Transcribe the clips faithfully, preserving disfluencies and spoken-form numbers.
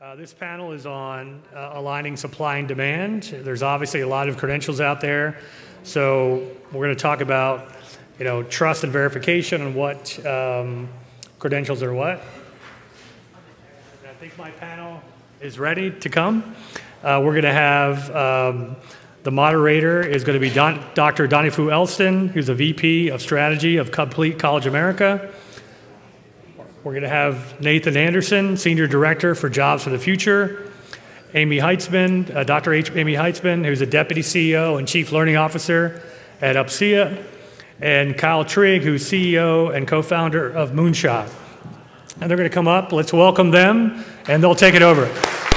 Uh, this panel is on uh, aligning supply and demand. There's obviously a lot of credentials out there. So we're going to talk about, you know, trust and verification and what um, credentials are what. And I think my panel is ready to come. Uh, we're going to have um, the moderator is going to be Don Doctor Dhanfu Elston, who's a V P of Strategy of Complete College America. We're going to have Nate Anderson, Senior Director for Jobs for the Future. Amy Heitzman, uh, Doctor H Amy Heitzman, who's a Deputy C E O and Chief Learning Officer at U P C E A. And Kyle Triege, who's C E O and co-founder of Moonshot. And they're going to come up. Let's welcome them, and they'll take it over. Thank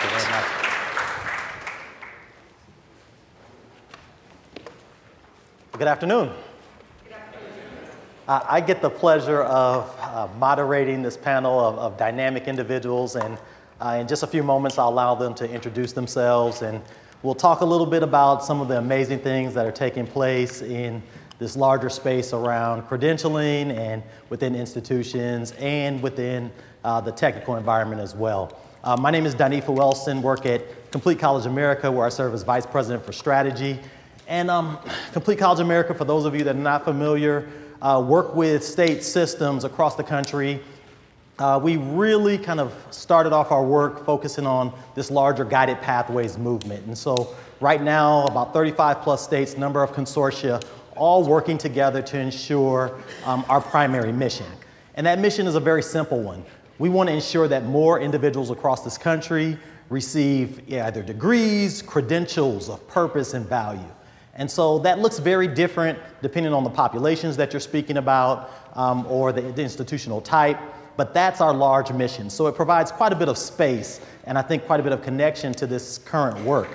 you very much. Good afternoon. Good afternoon. Uh, I get the pleasure of uh, moderating this panel of, of dynamic individuals, and uh, in just a few moments, I'll allow them to introduce themselves, and we'll talk a little bit about some of the amazing things that are taking place in this larger space around credentialing and within institutions and within uh, the technical environment as well. Uh, my name is Dhanfu Elston, work at Complete College America, where I serve as Vice President for Strategy. And um, Complete College America, for those of you that are not familiar, uh, work with state systems across the country. Uh, we really kind of started off our work focusing on this larger Guided Pathways movement. And so right now, about thirty-five plus states, number of consortia, all working together to ensure um, our primary mission. And that mission is a very simple one. We want to ensure that more individuals across this country receive either degrees, credentials of purpose and value. And so that looks very different depending on the populations that you're speaking about um, or the, the institutional type. But that's our large mission. So it provides quite a bit of space and I think quite a bit of connection to this current work.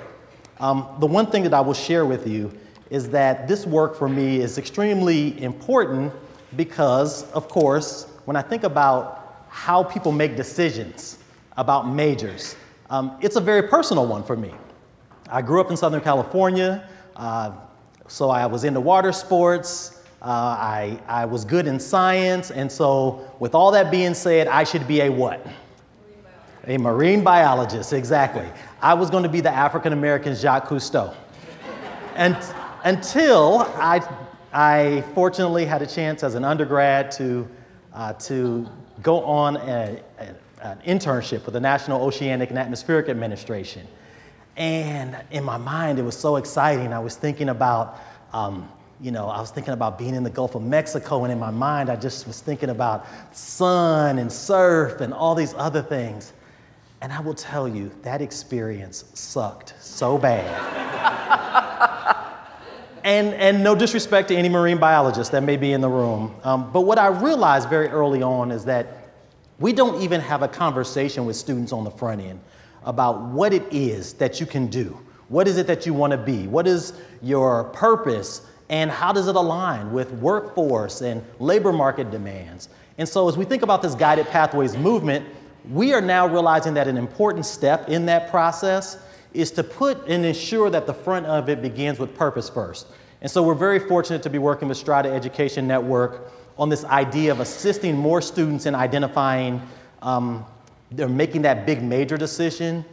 Um, the one thing that I will share with you is that this work for me is extremely important because, of course, when I think about how people make decisions about majors, um, it's a very personal one for me. I grew up in Southern California, uh, so I was into water sports. Uh, I, I was good in science, and so with all that being said, I should be a what? A marine biologist, exactly. I was going to be the African-American Jacques Cousteau. And until I, I fortunately had a chance as an undergrad to, uh, to go on a, a, an internship with the National Oceanic and Atmospheric Administration. And in my mind, it was so exciting. I was thinking about um, You know, I was thinking about being in the Gulf of Mexico, and in my mind, I just was thinking about sun and surf and all these other things. And I will tell you, that experience sucked so bad. and, and no disrespect to any marine biologist that may be in the room, um, but what I realized very early on is that we don't even have a conversation with students on the front end about what it is that you can do. What is it that you want to be? What is your purpose? And how does it align with workforce and labor market demands? And so as we think about this Guided Pathways movement, we are now realizing that an important step in that process is to put and ensure that the front of it begins with purpose first. And so we're very fortunate to be working with Strada Education Network on this idea of assisting more students in identifying um, or making that big major decision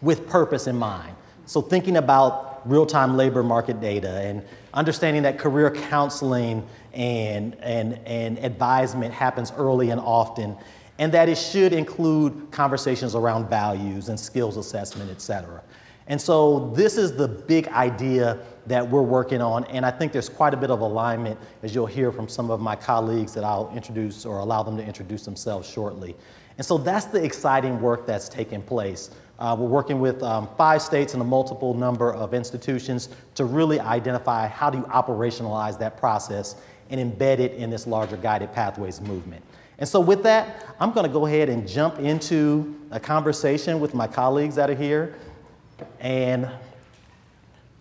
with purpose in mind. So thinking about real-time labor market data and understanding that career counseling and, and, and advisement happens early and often, and that it should include conversations around values and skills assessment, et cetera. And so this is the big idea that we're working on, and I think there's quite a bit of alignment, as you'll hear from some of my colleagues that I'll introduce or allow them to introduce themselves shortly. And so that's the exciting work that's taking place. Uh, we're working with um, five states and a multiple number of institutions to really identify how do you operationalize that process and embed it in this larger Guided Pathways movement. And so with that, I'm going to go ahead and jump into a conversation with my colleagues that are here. And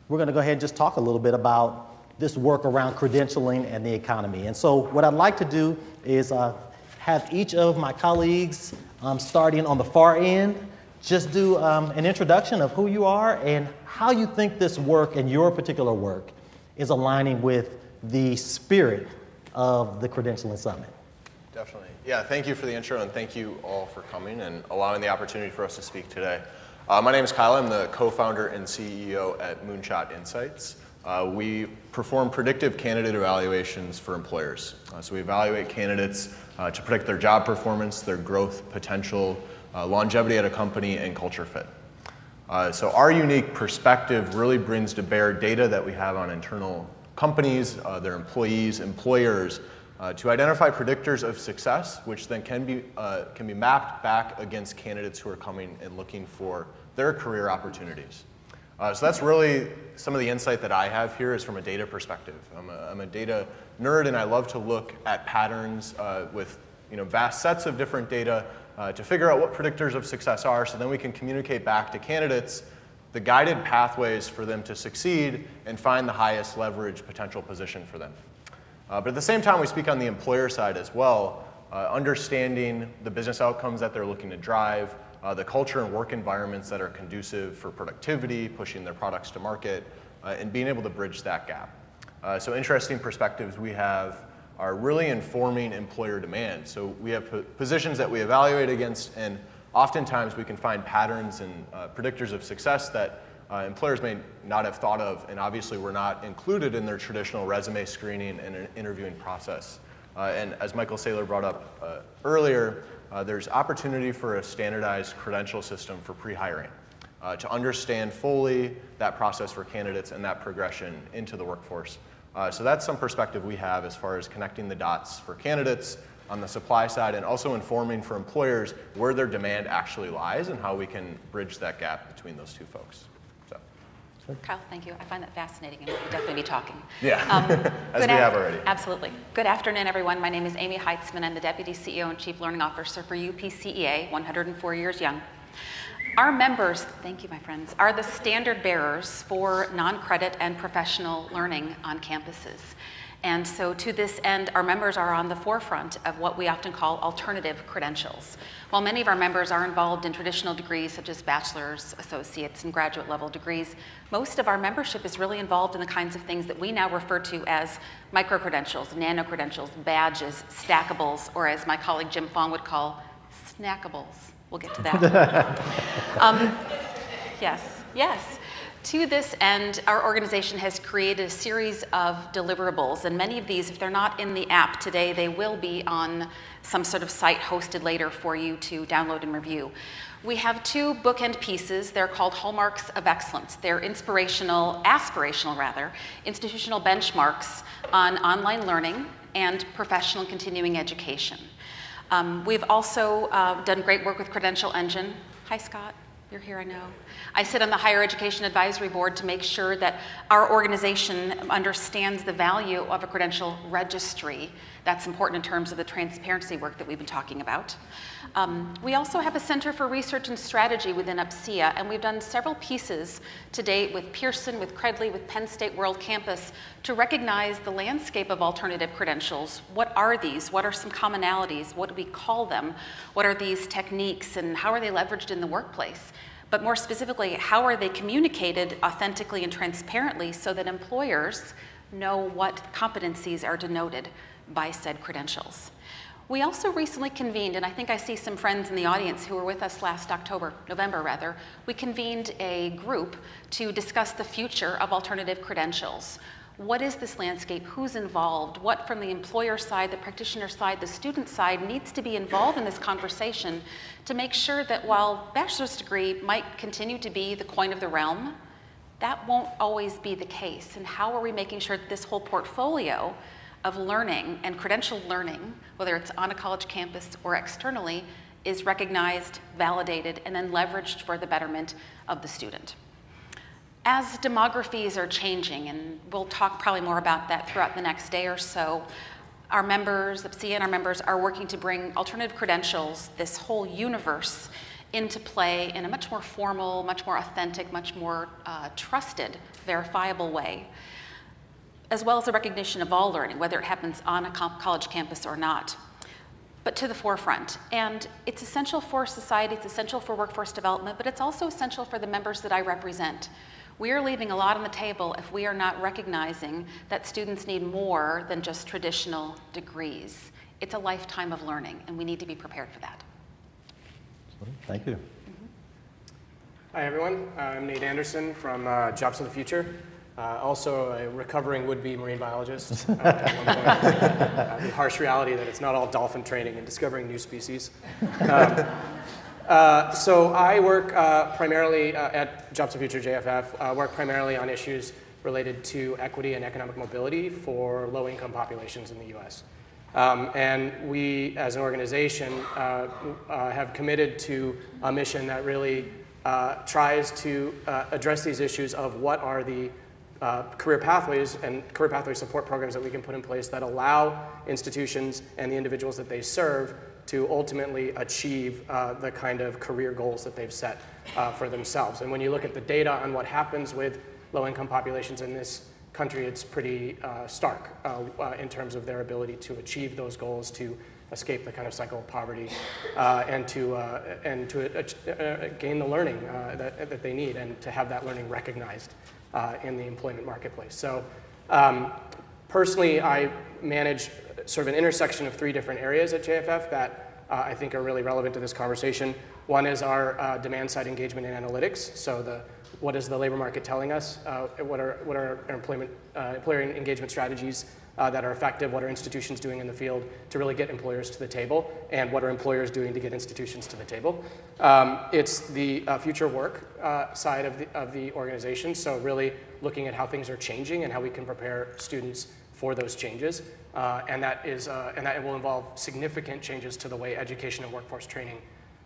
we're going to go ahead and just talk a little bit about this work around credentialing and the economy. And so what I'd like to do is uh, have each of my colleagues, um, starting on the far end, just do um, an introduction of who you are and how you think this work and your particular work is aligning with the spirit of the Credentialing Summit. Definitely. Yeah, thank you for the intro, and thank you all for coming and allowing the opportunity for us to speak today. Uh, my name is Kyle. I'm the co-founder and C E O at Moonshot Insights. Uh, we perform predictive candidate evaluations for employers. Uh, so we evaluate candidates uh, to predict their job performance, their growth potential, uh, longevity at a company, and culture fit. Uh, so our unique perspective really brings to bear data that we have on internal companies, uh, their employees, employers, Uh, to identify predictors of success, which then can be, uh, can be mapped back against candidates who are coming and looking for their career opportunities. Uh, so that's really some of the insight that I have here is from a data perspective. I'm a, I'm a data nerd, and I love to look at patterns uh, with you know, vast sets of different data uh, to figure out what predictors of success are, so then we can communicate back to candidates the guided pathways for them to succeed and find the highest leverage potential position for them. Uh, but at the same time, we speak on the employer side as well, uh, understanding the business outcomes that they're looking to drive, uh, the culture and work environments that are conducive for productivity, pushing their products to market, uh, and being able to bridge that gap. Uh, so interesting perspectives we have are really informing employer demand. So we have po- positions that we evaluate against, and oftentimes we can find patterns and uh, predictors of success that Uh, employers may not have thought of, and obviously were not included in their traditional resume screening and interviewing process. Uh, and as Michael Saylor brought up uh, earlier, uh, there's opportunity for a standardized credential system for pre-hiring uh, to understand fully that process for candidates and that progression into the workforce. Uh, so that's some perspective we have as far as connecting the dots for candidates on the supply side, and also informing for employers where their demand actually lies and how we can bridge that gap between those two folks. Kyle, thank you. I find that fascinating, and we'll definitely be talking. Yeah, um, as we have already. Absolutely. Good afternoon, everyone. My name is Amy Heitzman. I'm the Deputy C E O and Chief Learning Officer for U P C E A, one hundred four years young. Our members, thank you, my friends, are the standard bearers for non-credit and professional learning on campuses. And so to this end, our members are on the forefront of what we often call alternative credentials. While many of our members are involved in traditional degrees such as bachelor's, associates, and graduate level degrees, most of our membership is really involved in the kinds of things that we now refer to as micro-credentials, nano-credentials, badges, stackables, or as my colleague Jim Fong would call, snackables. We'll get to that. um, yes, yes. To this end, our organization has created a series of deliverables, and many of these, if they're not in the app today, they will be on some sort of site hosted later for you to download and review. We have two bookend pieces. They're called Hallmarks of Excellence. They're inspirational, aspirational rather, institutional benchmarks on online learning and professional continuing education. Um, we've also uh, done great work with Credential Engine. Hi, Scott. You're here, I know. I sit on the Higher Education Advisory Board to make sure that our organization understands the value of a credential registry. That's important in terms of the transparency work that we've been talking about. Um, we also have a Center for Research and Strategy within U P C E A, and we've done several pieces to date with Pearson, with Credly, with Penn State World Campus to recognize the landscape of alternative credentials. What are these? What are some commonalities? What do we call them? What are these techniques, and how are they leveraged in the workplace? But more specifically, how are they communicated authentically and transparently so that employers know what competencies are denoted by said credentials? We also recently convened, and I think I see some friends in the audience who were with us last October, November rather, we convened a group to discuss the future of alternative credentials. What is this landscape? Who's involved? What from the employer side, the practitioner side, the student side needs to be involved in this conversation to make sure that while bachelor's degree might continue to be the coin of the realm, that won't always be the case. And how are we making sure that this whole portfolio of learning and credential learning, whether it's on a college campus or externally, is recognized, validated, and then leveraged for the betterment of the student? As demographies are changing, and we'll talk probably more about that throughout the next day or so, our members, U P C E A and our members are working to bring alternative credentials, this whole universe, into play in a much more formal, much more authentic, much more uh, trusted, verifiable way, as well as the recognition of all learning, whether it happens on a college campus or not, but to the forefront. And it's essential for society, it's essential for workforce development, but it's also essential for the members that I represent. We are leaving a lot on the table if we are not recognizing that students need more than just traditional degrees it's a lifetime of learning, and we need to be prepared for that. Thank you. Mm-hmm. Hi, everyone. Uh, I'm Nate Anderson from uh, Jobs for the Future. Uh, also a recovering would-be marine biologist. Uh, at one point. Uh, the harsh reality that it's not all dolphin training and discovering new species. Um, uh, so I work uh, primarily uh, at Jobs for the Future, J F F, uh, work primarily on issues related to equity and economic mobility for low-income populations in the U S Um, and we, as an organization, uh, uh, have committed to a mission that really uh, tries to uh, address these issues of what are the Uh, career pathways and career pathway support programs that we can put in place that allow institutions and the individuals that they serve to ultimately achieve uh, the kind of career goals that they've set uh, for themselves. And when you look at the data on what happens with low-income populations in this country, it's pretty uh, stark uh, uh, in terms of their ability to achieve those goals, to escape the kind of cycle of poverty, uh, and to uh, and to uh, gain the learning uh, that, that they need, and to have that learning recognized Uh, in the employment marketplace. So um, personally, I manage sort of an intersection of three different areas at J F F that uh, I think are really relevant to this conversation. One is our uh, demand side engagement and analytics. So the, what is the labor market telling us? Uh, what are, what are employment, uh, employer engagement strategies uh, that are effective? What are institutions doing in the field to really get employers to the table? And what are employers doing to get institutions to the table? Um, it's the uh, future work uh, side of the, of the organization. So really looking at how things are changing and how we can prepare students for those changes. Uh, and that is, uh, and that will involve significant changes to the way education and workforce training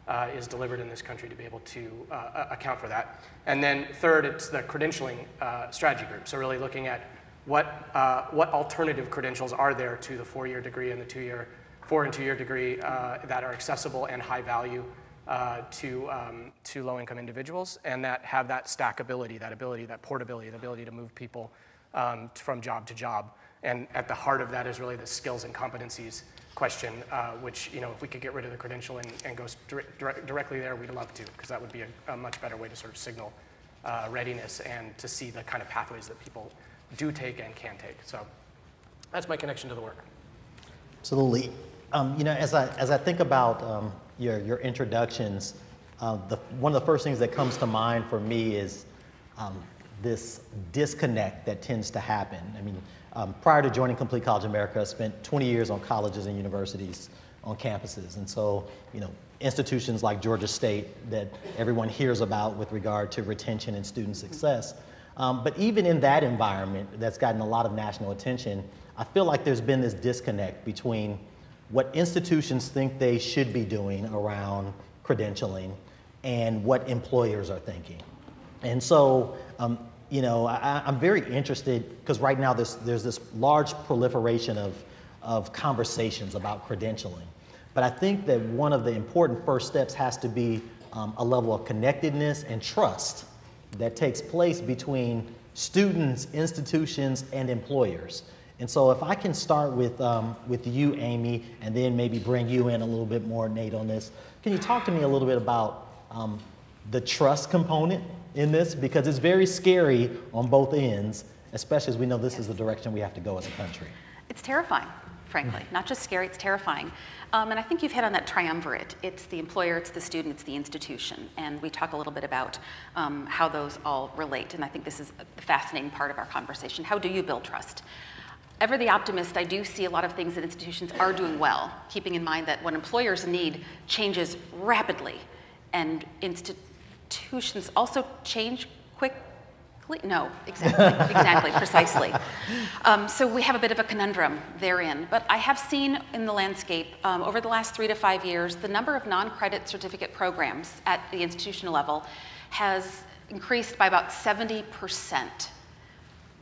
Uh, is delivered in this country to be able to uh, account for that. And then third, it's the credentialing uh, strategy group. So really looking at what, uh, what alternative credentials are there to the four-year degree and the two-year, four and two-year degree uh, that are accessible and high value uh, to, um, to low-income individuals, and that have that stackability, that ability, that portability, the ability to move people um, from job to job. And at the heart of that is really the skills and competencies question, uh, which, you know, if we could get rid of the credential and, and go dire directly there, we'd love to, because that would be a, a much better way to sort of signal uh, readiness and to see the kind of pathways that people do take and can take. So that's my connection to the work. Absolutely. Um, you know, as I, as I think about um, your, your introductions, uh, the, one of the first things that comes to mind for me is um, this disconnect that tends to happen. I mean, Um, prior to joining Complete College America, I spent twenty years on colleges and universities on campuses. And so, you know, institutions like Georgia State that everyone hears about with regard to retention and student success. Um, but even in that environment that's gotten a lot of national attention, I feel like there's been this disconnect between what institutions think they should be doing around credentialing and what employers are thinking. And so, um, You know, I, I'm very interested, because right now there's, there's this large proliferation of, of conversations about credentialing. But I think that one of the important first steps has to be um, a level of connectedness and trust that takes place between students, institutions, and employers. And so if I can start with, um, with you, Amy, and then maybe bring you in a little bit more, Nate, on this. Can you talk to me a little bit about um, the trust component in this, because it's very scary on both ends, especially as we know this yes. is the direction we have to go as a country. It's terrifying, frankly. Not just scary, it's terrifying. Um, and I think you've hit on that triumvirate. It's the employer, it's the student, it's the institution. And we talk a little bit about um, how those all relate. And I think this is the fascinating part of our conversation. How do you build trust? Ever the optimist, I do see a lot of things that institutions are doing well, keeping in mind that what employers need changes rapidly, and institutions Institutions also change quickly. No, exactly, exactly, precisely. Um, so we have a bit of a conundrum therein. But I have seen in the landscape um, over the last three to five years, the number of non-credit certificate programs at the institutional level has increased by about seventy percent.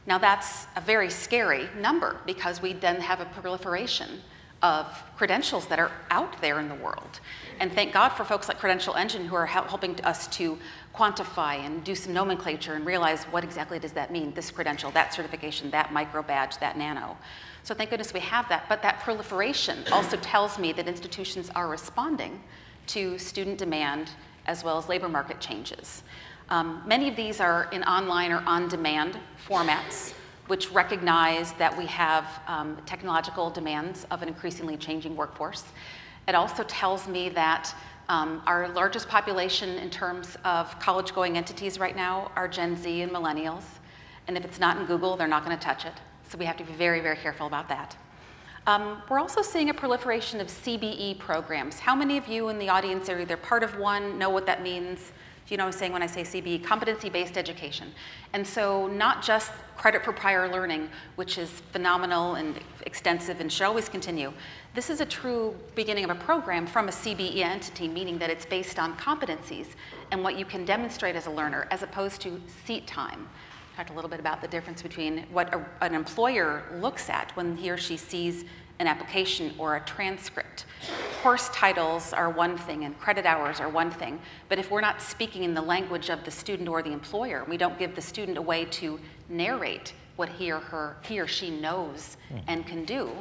Now that's a very scary number, because we then have a proliferation of credentials that are out there in the world. And thank God for folks like Credential Engine, who are helping us to quantify and do some nomenclature and realize what exactly does that mean, this credential, that certification, that micro badge, that nano. So thank goodness we have that. But that proliferation also tells me that institutions are responding to student demand as well as labor market changes. Um, many of these are in online or on-demand formats, which recognize that we have um, technological demands of an increasingly changing workforce. It also tells me that um, our largest population in terms of college-going entities right now are Gen Z and millennials. And if it's not in Google, they're not going to touch it. So we have to be very, very careful about that. Um, we're also seeing a proliferation of C B E programs. How many of you in the audience are either part of one, know what that means? You know what I'm saying when I say C B E? Competency-based education. And so not just credit for prior learning, which is phenomenal and extensive and should always continue. This is a true beginning of a program from a C B E entity, meaning that it's based on competencies and what you can demonstrate as a learner, as opposed to seat time. I talked a little bit about the difference between what a, an employer looks at when he or she sees an application or a transcript. Course titles are one thing and credit hours are one thing, but if we're not speaking in the language of the student or the employer, we don't give the student a way to narrate what he or, her, he or she knows and can do,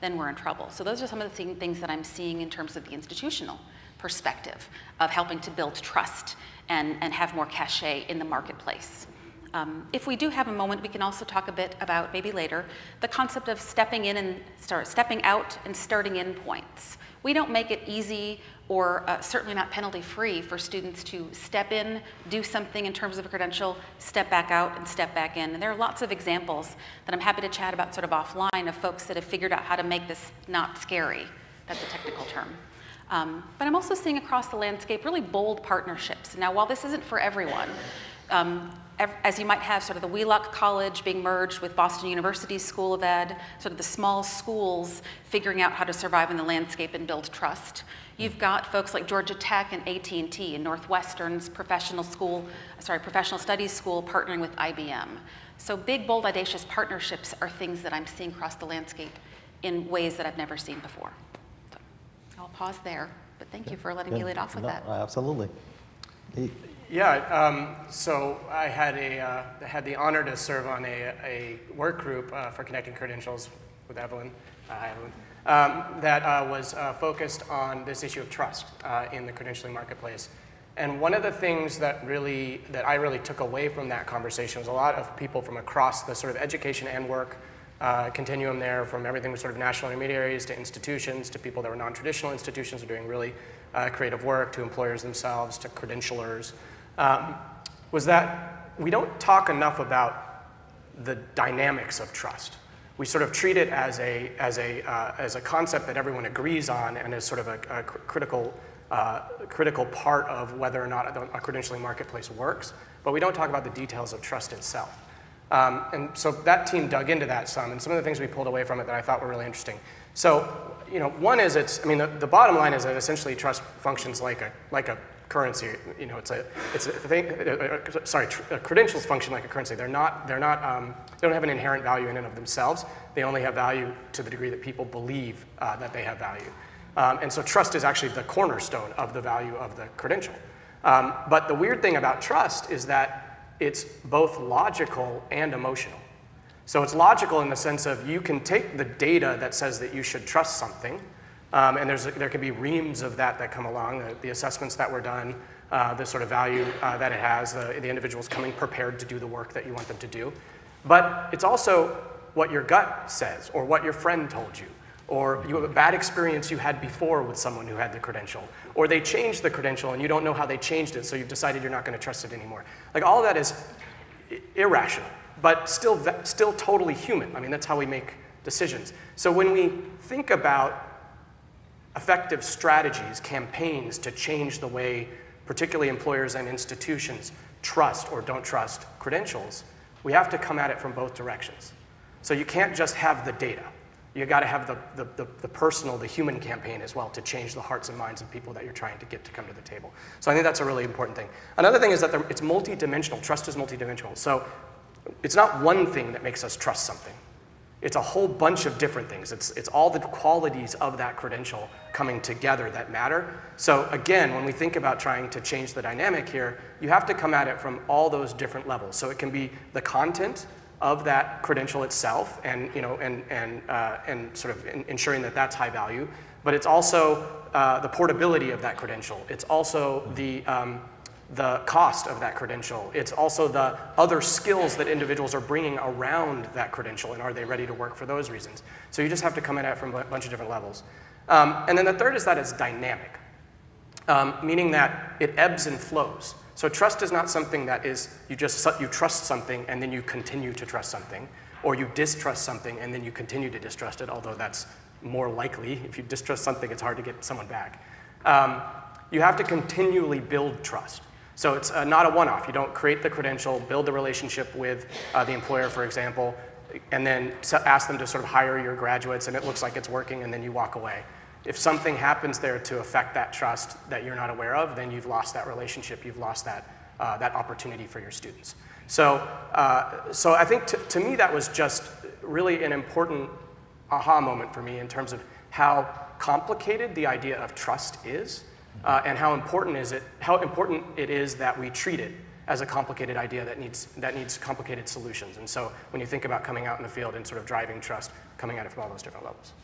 then we're in trouble. So those are some of the things that I'm seeing in terms of the institutional perspective of helping to build trust and, and have more cachet in the marketplace. Um, if we do have a moment, we can also talk a bit about, maybe later, the concept of stepping in and start, stepping out and starting in points. We don't make it easy or uh, certainly not penalty-free for students to step in, do something in terms of a credential, step back out and step back in. And there are lots of examples that I'm happy to chat about sort of offline of folks that have figured out how to make this not scary. That's a technical term. Um, but I'm also seeing across the landscape really bold partnerships. Now, while this isn't for everyone, um, as you might have sort of the Wheelock College being merged with Boston University's School of Ed, sort of the small schools figuring out how to survive in the landscape and build trust. You've got folks like Georgia Tech and A T and T and Northwestern's professional school, sorry, professional studies school partnering with I B M. So big, bold, audacious partnerships are things that I'm seeing across the landscape in ways that I've never seen before. So I'll pause there, but thank yeah, you for letting yeah, me lead off with no, that. Absolutely. He, Yeah, um, so I had a uh, had the honor to serve on a, a work group uh, for Connecting Credentials with Evelyn, uh, hi Evelyn, um, that uh, was uh, focused on this issue of trust uh, in the credentialing marketplace. And one of the things that really that I really took away from that conversation was a lot of people from across the sort of education and work uh, continuum there, from everything with sort of national intermediaries to institutions to people that were non-traditional institutions who were doing really uh, creative work, to employers themselves, to credentialers. Um, was that we don't talk enough about the dynamics of trust. We sort of treat it as a, as a, uh, as a concept that everyone agrees on and is sort of a, a cr critical, uh, critical part of whether or not a credentialing marketplace works, but we don't talk about the details of trust itself. Um, and so that team dug into that some, and some of the things we pulled away from it that I thought were really interesting. So, you know, one is it's, I mean, the, the bottom line is that essentially trust functions like a, like a currency, you know, it's a, it's a thing, sorry, credentials function like a currency. They're not, they're not, um, they don't have an inherent value in and of themselves. They only have value to the degree that people believe uh, that they have value. Um, and so trust is actually the cornerstone of the value of the credential. Um, but the weird thing about trust is that it's both logical and emotional. So it's logical in the sense of you can take the data that says that you should trust something. Um, and there's, there can be reams of that that come along, the, the assessments that were done, uh, the sort of value uh, that it has, the, the individuals coming prepared to do the work that you want them to do. But it's also what your gut says, or what your friend told you, or you have a bad experience you had before with someone who had the credential, or they changed the credential and you don't know how they changed it, so you've decided you're not going to trust it anymore. Like, all of that is irrational, but still, still totally human. I mean, that's how we make decisions. So when we think about effective strategies, campaigns to change the way particularly employers and institutions trust or don't trust credentials, we have to come at it from both directions. So you can't just have the data. You gotta have the, the, the, the personal, the human campaign as well to change the hearts and minds of people that you're trying to get to come to the table. So I think that's a really important thing. Another thing is that there, it's multidimensional. Trust is multidimensional. So it's not one thing that makes us trust something. It's a whole bunch of different things. It's, it's all the qualities of that credential coming together that matter. So again, when we think about trying to change the dynamic here, you have to come at it from all those different levels. So it can be the content of that credential itself and, you know, and, and, uh, and sort of in, ensuring that that's high value, but it's also uh, the portability of that credential. It's also the, um, the cost of that credential. It's also the other skills that individuals are bringing around that credential, and are they ready to work for those reasons? So you just have to come at it from a bunch of different levels. Um, and then the third is that it's dynamic, um, meaning that it ebbs and flows. So trust is not something that is, you just you trust something and then you continue to trust something, or you distrust something and then you continue to distrust it, although that's more likely. If you distrust something, it's hard to get someone back. Um, you have to continually build trust. So it's uh, not a one-off. You don't create the credential, build the relationship with uh, the employer, for example, and then ask them to sort of hire your graduates, and it looks like it's working, and then you walk away. If something happens there to affect that trust that you're not aware of, then you've lost that relationship. You've lost that, uh, that opportunity for your students. So, uh, so I think to, to me that was just really an important aha moment for me in terms of how complicated the idea of trust is. Uh, and how important is it? How important it is that we treat it as a complicated idea that needs that needs complicated solutions. And so, when you think about coming out in the field and sort of driving trust, coming at it from all those different levels.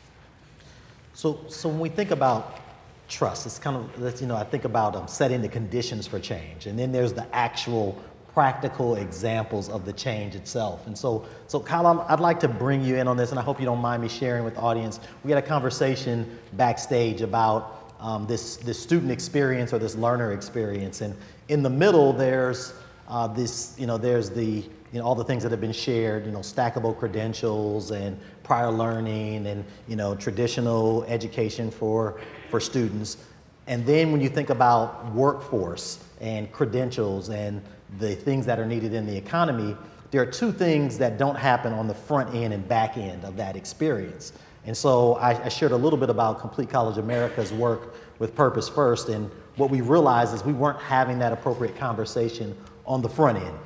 So, so when we think about trust, it's kind of you know I think about um, setting the conditions for change, and then there's the actual practical examples of the change itself. And so, so Kyle, I'd like to bring you in on this, and I hope you don't mind me sharing with the audience. We had a conversation backstage about. Um, this, this student experience or this learner experience, and in the middle there's uh, this you know there's the you know all the things that have been shared, you know stackable credentials and prior learning and you know traditional education for for students. And then when you think about workforce and credentials and the things that are needed in the economy, there are two things that don't happen on the front end and back end of that experience. And so I, I shared a little bit about Complete College America's work with Purpose First, and what we realized is we weren't having that appropriate conversation on the front end.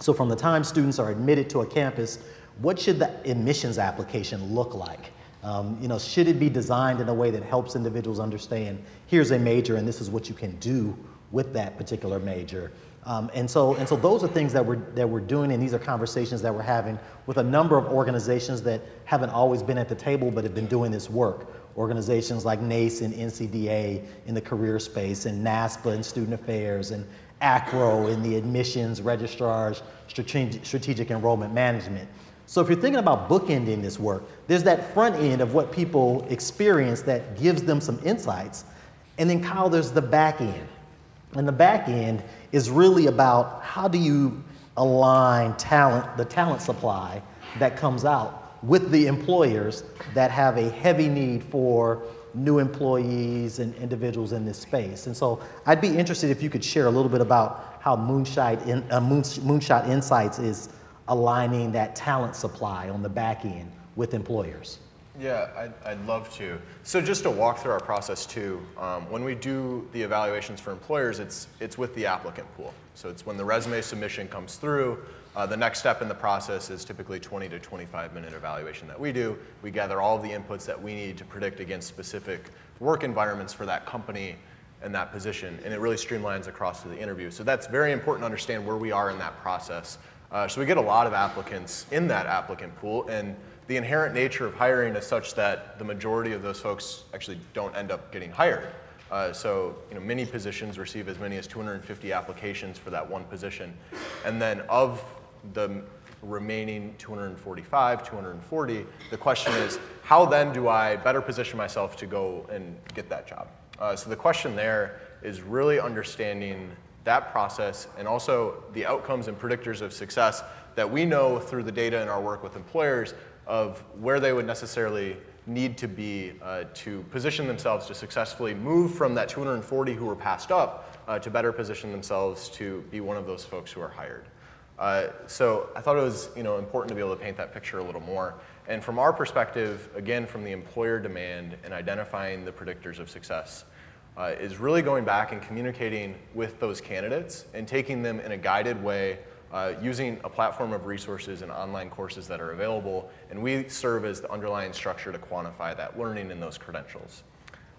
So from the time students are admitted to a campus, what should the admissions application look like? Um, you know, should it be designed in a way that helps individuals understand, here's a major and this is what you can do with that particular major? Um, and so, and so those are things that we're, that we're doing, and these are conversations that we're having with a number of organizations that haven't always been at the table but have been doing this work. Organizations like NACE and N C D A in the career space, and NASPA in student affairs, and ACRO in the admissions, registrars, strategic, strategic enrollment management. So if you're thinking about bookending this work, there's that front end of what people experience that gives them some insights, and then Kyle, there's the back end. And the back end is really about how do you align talent, the talent supply that comes out with the employers that have a heavy need for new employees and individuals in this space. And so I'd be interested if you could share a little bit about how Moonshot, in, uh, Moonshot Insights is aligning that talent supply on the back end with employers. Yeah, I'd, I'd love to. So just to walk through our process too, um, when we do the evaluations for employers, it's, it's with the applicant pool. So it's when the resume submission comes through, uh, the next step in the process is typically twenty to twenty-five minute evaluation that we do. We gather all the inputs that we need to predict against specific work environments for that company and that position, and it really streamlines across to the interview. So that's very important to understand where we are in that process. Uh, so we get a lot of applicants in that applicant pool, and the inherent nature of hiring is such that the majority of those folks actually don't end up getting hired. Uh, so you know, many positions receive as many as two hundred fifty applications for that one position. And then of the remaining two hundred forty-five, two hundred forty, the question is, how then do I better position myself to go and get that job? Uh, so the question there is really understanding that process and also the outcomes and predictors of success that we know through the data in our work with employers of where they would necessarily need to be uh, to position themselves to successfully move from that two hundred forty who were passed up uh, to better position themselves to be one of those folks who are hired. Uh, so I thought it was you know, important to be able to paint that picture a little more. And from our perspective, again, from the employer demand and identifying the predictors of success, uh, is really going back and communicating with those candidates and taking them in a guided way, Uh, using a platform of resources and online courses that are available, and we serve as the underlying structure to quantify that learning in those credentials.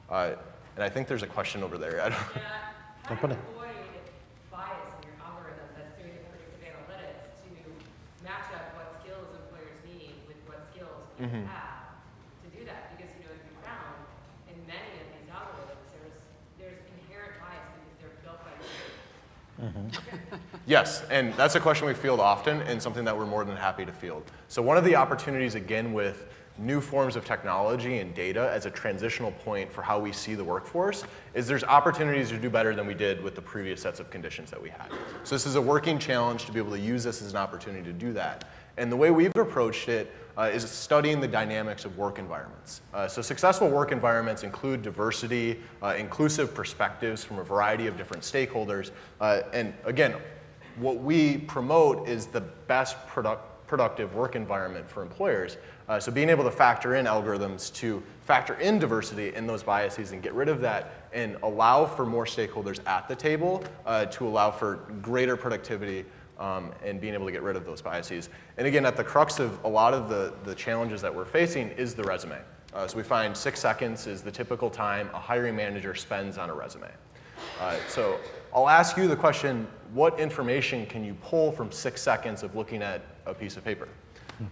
Uh, and I think there's a question over there. I don't yeah, how do you avoid bias in your algorithm that's doing the predictive analytics to match up what skills employers need with what skills you mm-hmm. have to do that? Because you know, if you found in many of these algorithms, there's, there's inherent bias because they're built by Mm-hmm. Yes, and that's a question we field often and something that we're more than happy to field. So one of the opportunities, again, with new forms of technology and data as a transitional point for how we see the workforce is there's opportunities to do better than we did with the previous sets of conditions that we had. So this is a working challenge to be able to use this as an opportunity to do that. And the way we've approached it uh, is studying the dynamics of work environments. Uh, so successful work environments include diversity, uh, inclusive perspectives from a variety of different stakeholders. Uh, and again, what we promote is the best product productive work environment for employers. Uh, so being able to factor in algorithms to factor in diversity in those biases and get rid of that and allow for more stakeholders at the table uh, to allow for greater productivity um, and being able to get rid of those biases. And again, at the crux of a lot of the, the challenges that we're facing is the resume. Uh, so we find six seconds is the typical time a hiring manager spends on a resume. Uh, so I'll ask you the question, what information can you pull from six seconds of looking at a piece of paper?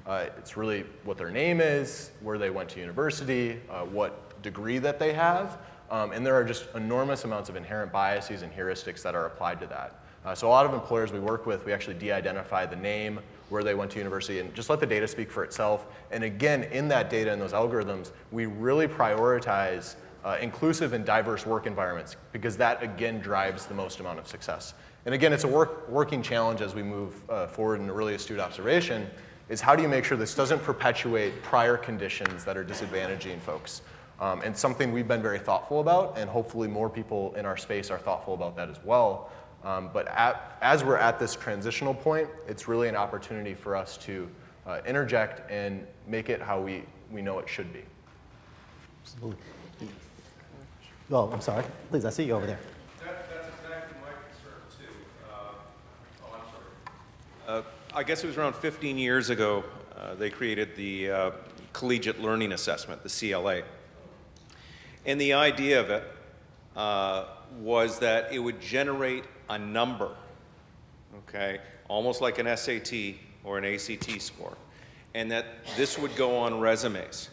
Uh, it's really what their name is, where they went to university, uh, what degree that they have, um, and there are just enormous amounts of inherent biases and heuristics that are applied to that. Uh, so a lot of employers we work with, we actually de-identify the name, where they went to university, and just let the data speak for itself. And again, in that data and those algorithms, we really prioritize uh, inclusive and diverse work environments, because that again drives the most amount of success. And again, it's a work, working challenge as we move uh, forward in a really astute observation, is how do you make sure this doesn't perpetuate prior conditions that are disadvantaging folks? Um, and something we've been very thoughtful about, and hopefully more people in our space are thoughtful about that as well. Um, but at, as we're at this transitional point, it's really an opportunity for us to uh, interject and make it how we, we know it should be. Absolutely. Oh, I'm sorry. Please, I see you over there. Uh, I guess it was around fifteen years ago uh, they created the uh, Collegiate Learning Assessment, the C L A. And the idea of it uh, was that it would generate a number, okay, almost like an S A T or an A C T score, and that this would go on resumes.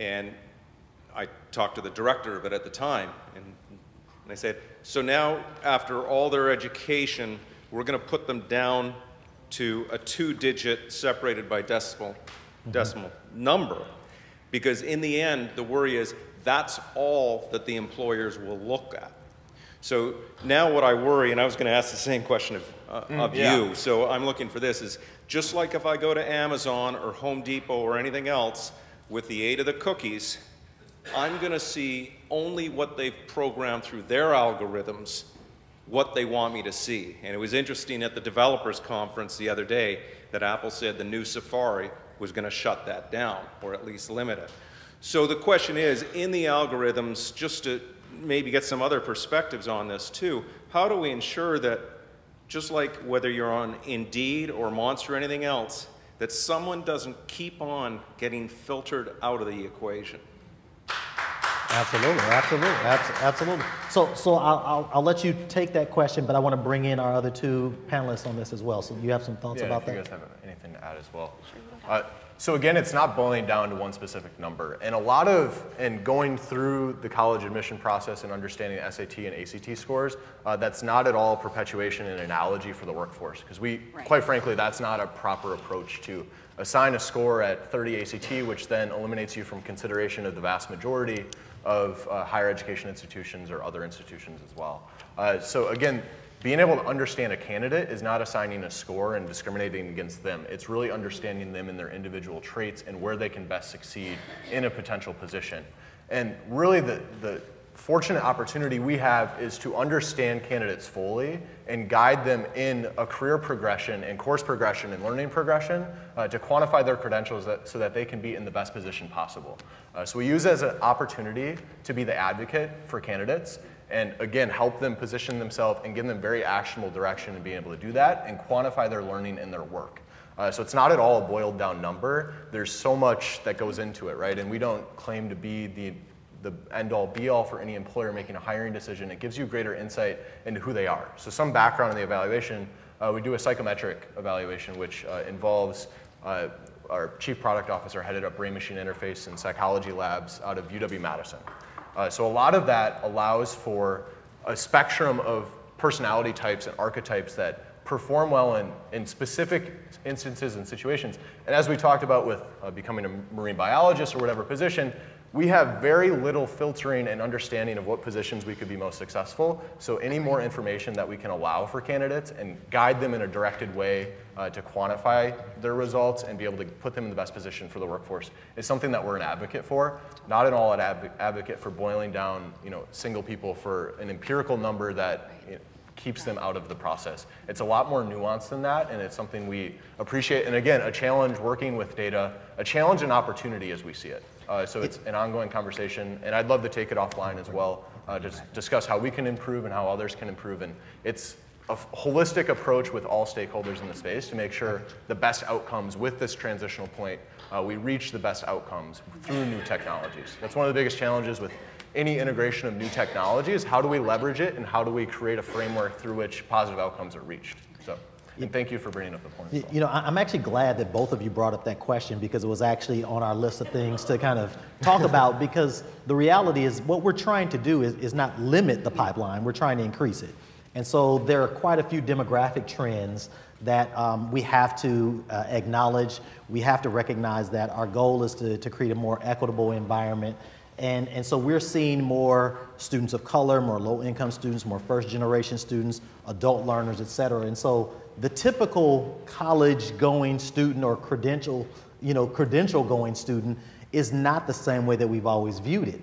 And I talked to the director of it at the time, and, and I said, so now after all their education, we're going to put them down to a two-digit separated by decimal, decimal mm-hmm. number, because in the end, the worry is that's all that the employers will look at. So now what I worry, and I was going to ask the same question of, uh, mm, of yeah. you, so I'm looking for this, is just like if I go to Amazon or Home Depot or anything else, with the aid of the cookies, I'm going to see only what they've programmed through their algorithms what they want me to see. And it was interesting at the developers conference the other day that Apple said the new Safari was going to shut that down, or at least limit it. So the question is, in the algorithms, just to maybe get some other perspectives on this too, how do we ensure that, just like whether you're on Indeed or Monster or anything else, that someone doesn't keep on getting filtered out of the equation? Absolutely, absolutely, absolutely. So, so I'll, I'll, I'll let you take that question, but I want to bring in our other two panelists on this as well. So you have some thoughts yeah, about if that? You guys have anything to add as well. Uh, so again, it's not boiling down to one specific number. And a lot of, and going through the college admission process and understanding S A T and A C T scores, uh, that's not at all perpetuation and analogy for the workforce. Because we, right. quite frankly, that's not a proper approach to assign a score at thirty A C T, which then eliminates you from consideration of the vast majority of uh, higher education institutions or other institutions as well. Uh, so again, being able to understand a candidate is not assigning a score and discriminating against them. It's really understanding them and their individual traits and where they can best succeed in a potential position. And really the, the fortunate opportunity we have is to understand candidates fully and guide them in a career progression and course progression and learning progression uh, to quantify their credentials that, so that they can be in the best position possible. Uh, so we use it as an opportunity to be the advocate for candidates and again help them position themselves and give them very actionable direction and being able to do that and quantify their learning and their work. Uh, so it's not at all a boiled down number. There's so much that goes into it, right? And we don't claim to be the the end-all be-all for any employer making a hiring decision. It gives you greater insight into who they are. So some background in the evaluation, uh, we do a psychometric evaluation, which uh, involves uh, our chief product officer headed up Brain Machine Interface and Psychology Labs out of U W Madison. Uh, so a lot of that allows for a spectrum of personality types and archetypes that perform well in, in specific instances and situations. And as we talked about with uh, becoming a marine biologist or whatever position, we have very little filtering and understanding of what positions we could be most successful. So any more information that we can allow for candidates and guide them in a directed way uh, to quantify their results and be able to put them in the best position for the workforce is something that we're an advocate for. Not at all an adv advocate for boiling down, you know, single people for an empirical number that, you know, keeps them out of the process. It's a lot more nuanced than that, and it's something we appreciate. And again, a challenge working with data, a challenge and opportunity as we see it. Uh, so it's an ongoing conversation, and I'd love to take it offline as well uh, to discuss how we can improve and how others can improve. And it's a holistic approach with all stakeholders in the space to make sure the best outcomes with this transitional point, uh, we reach the best outcomes through new technologies. That's one of the biggest challenges with any integration of new technology is how do we leverage it and how do we create a framework through which positive outcomes are reached. So, and thank you for bringing up the point. You, you know, I'm actually glad that both of you brought up that question because it was actually on our list of things to kind of talk about, because the reality is what we're trying to do is, is not limit the pipeline, we're trying to increase it. And so there are quite a few demographic trends that um, we have to uh, acknowledge. We have to recognize that our goal is to, to create a more equitable environment. And, and so we're seeing more students of color, more low-income students, more first-generation students, adult learners, et cetera. And so the typical college-going student or credential, you know, credential-going student is not the same way that we've always viewed it.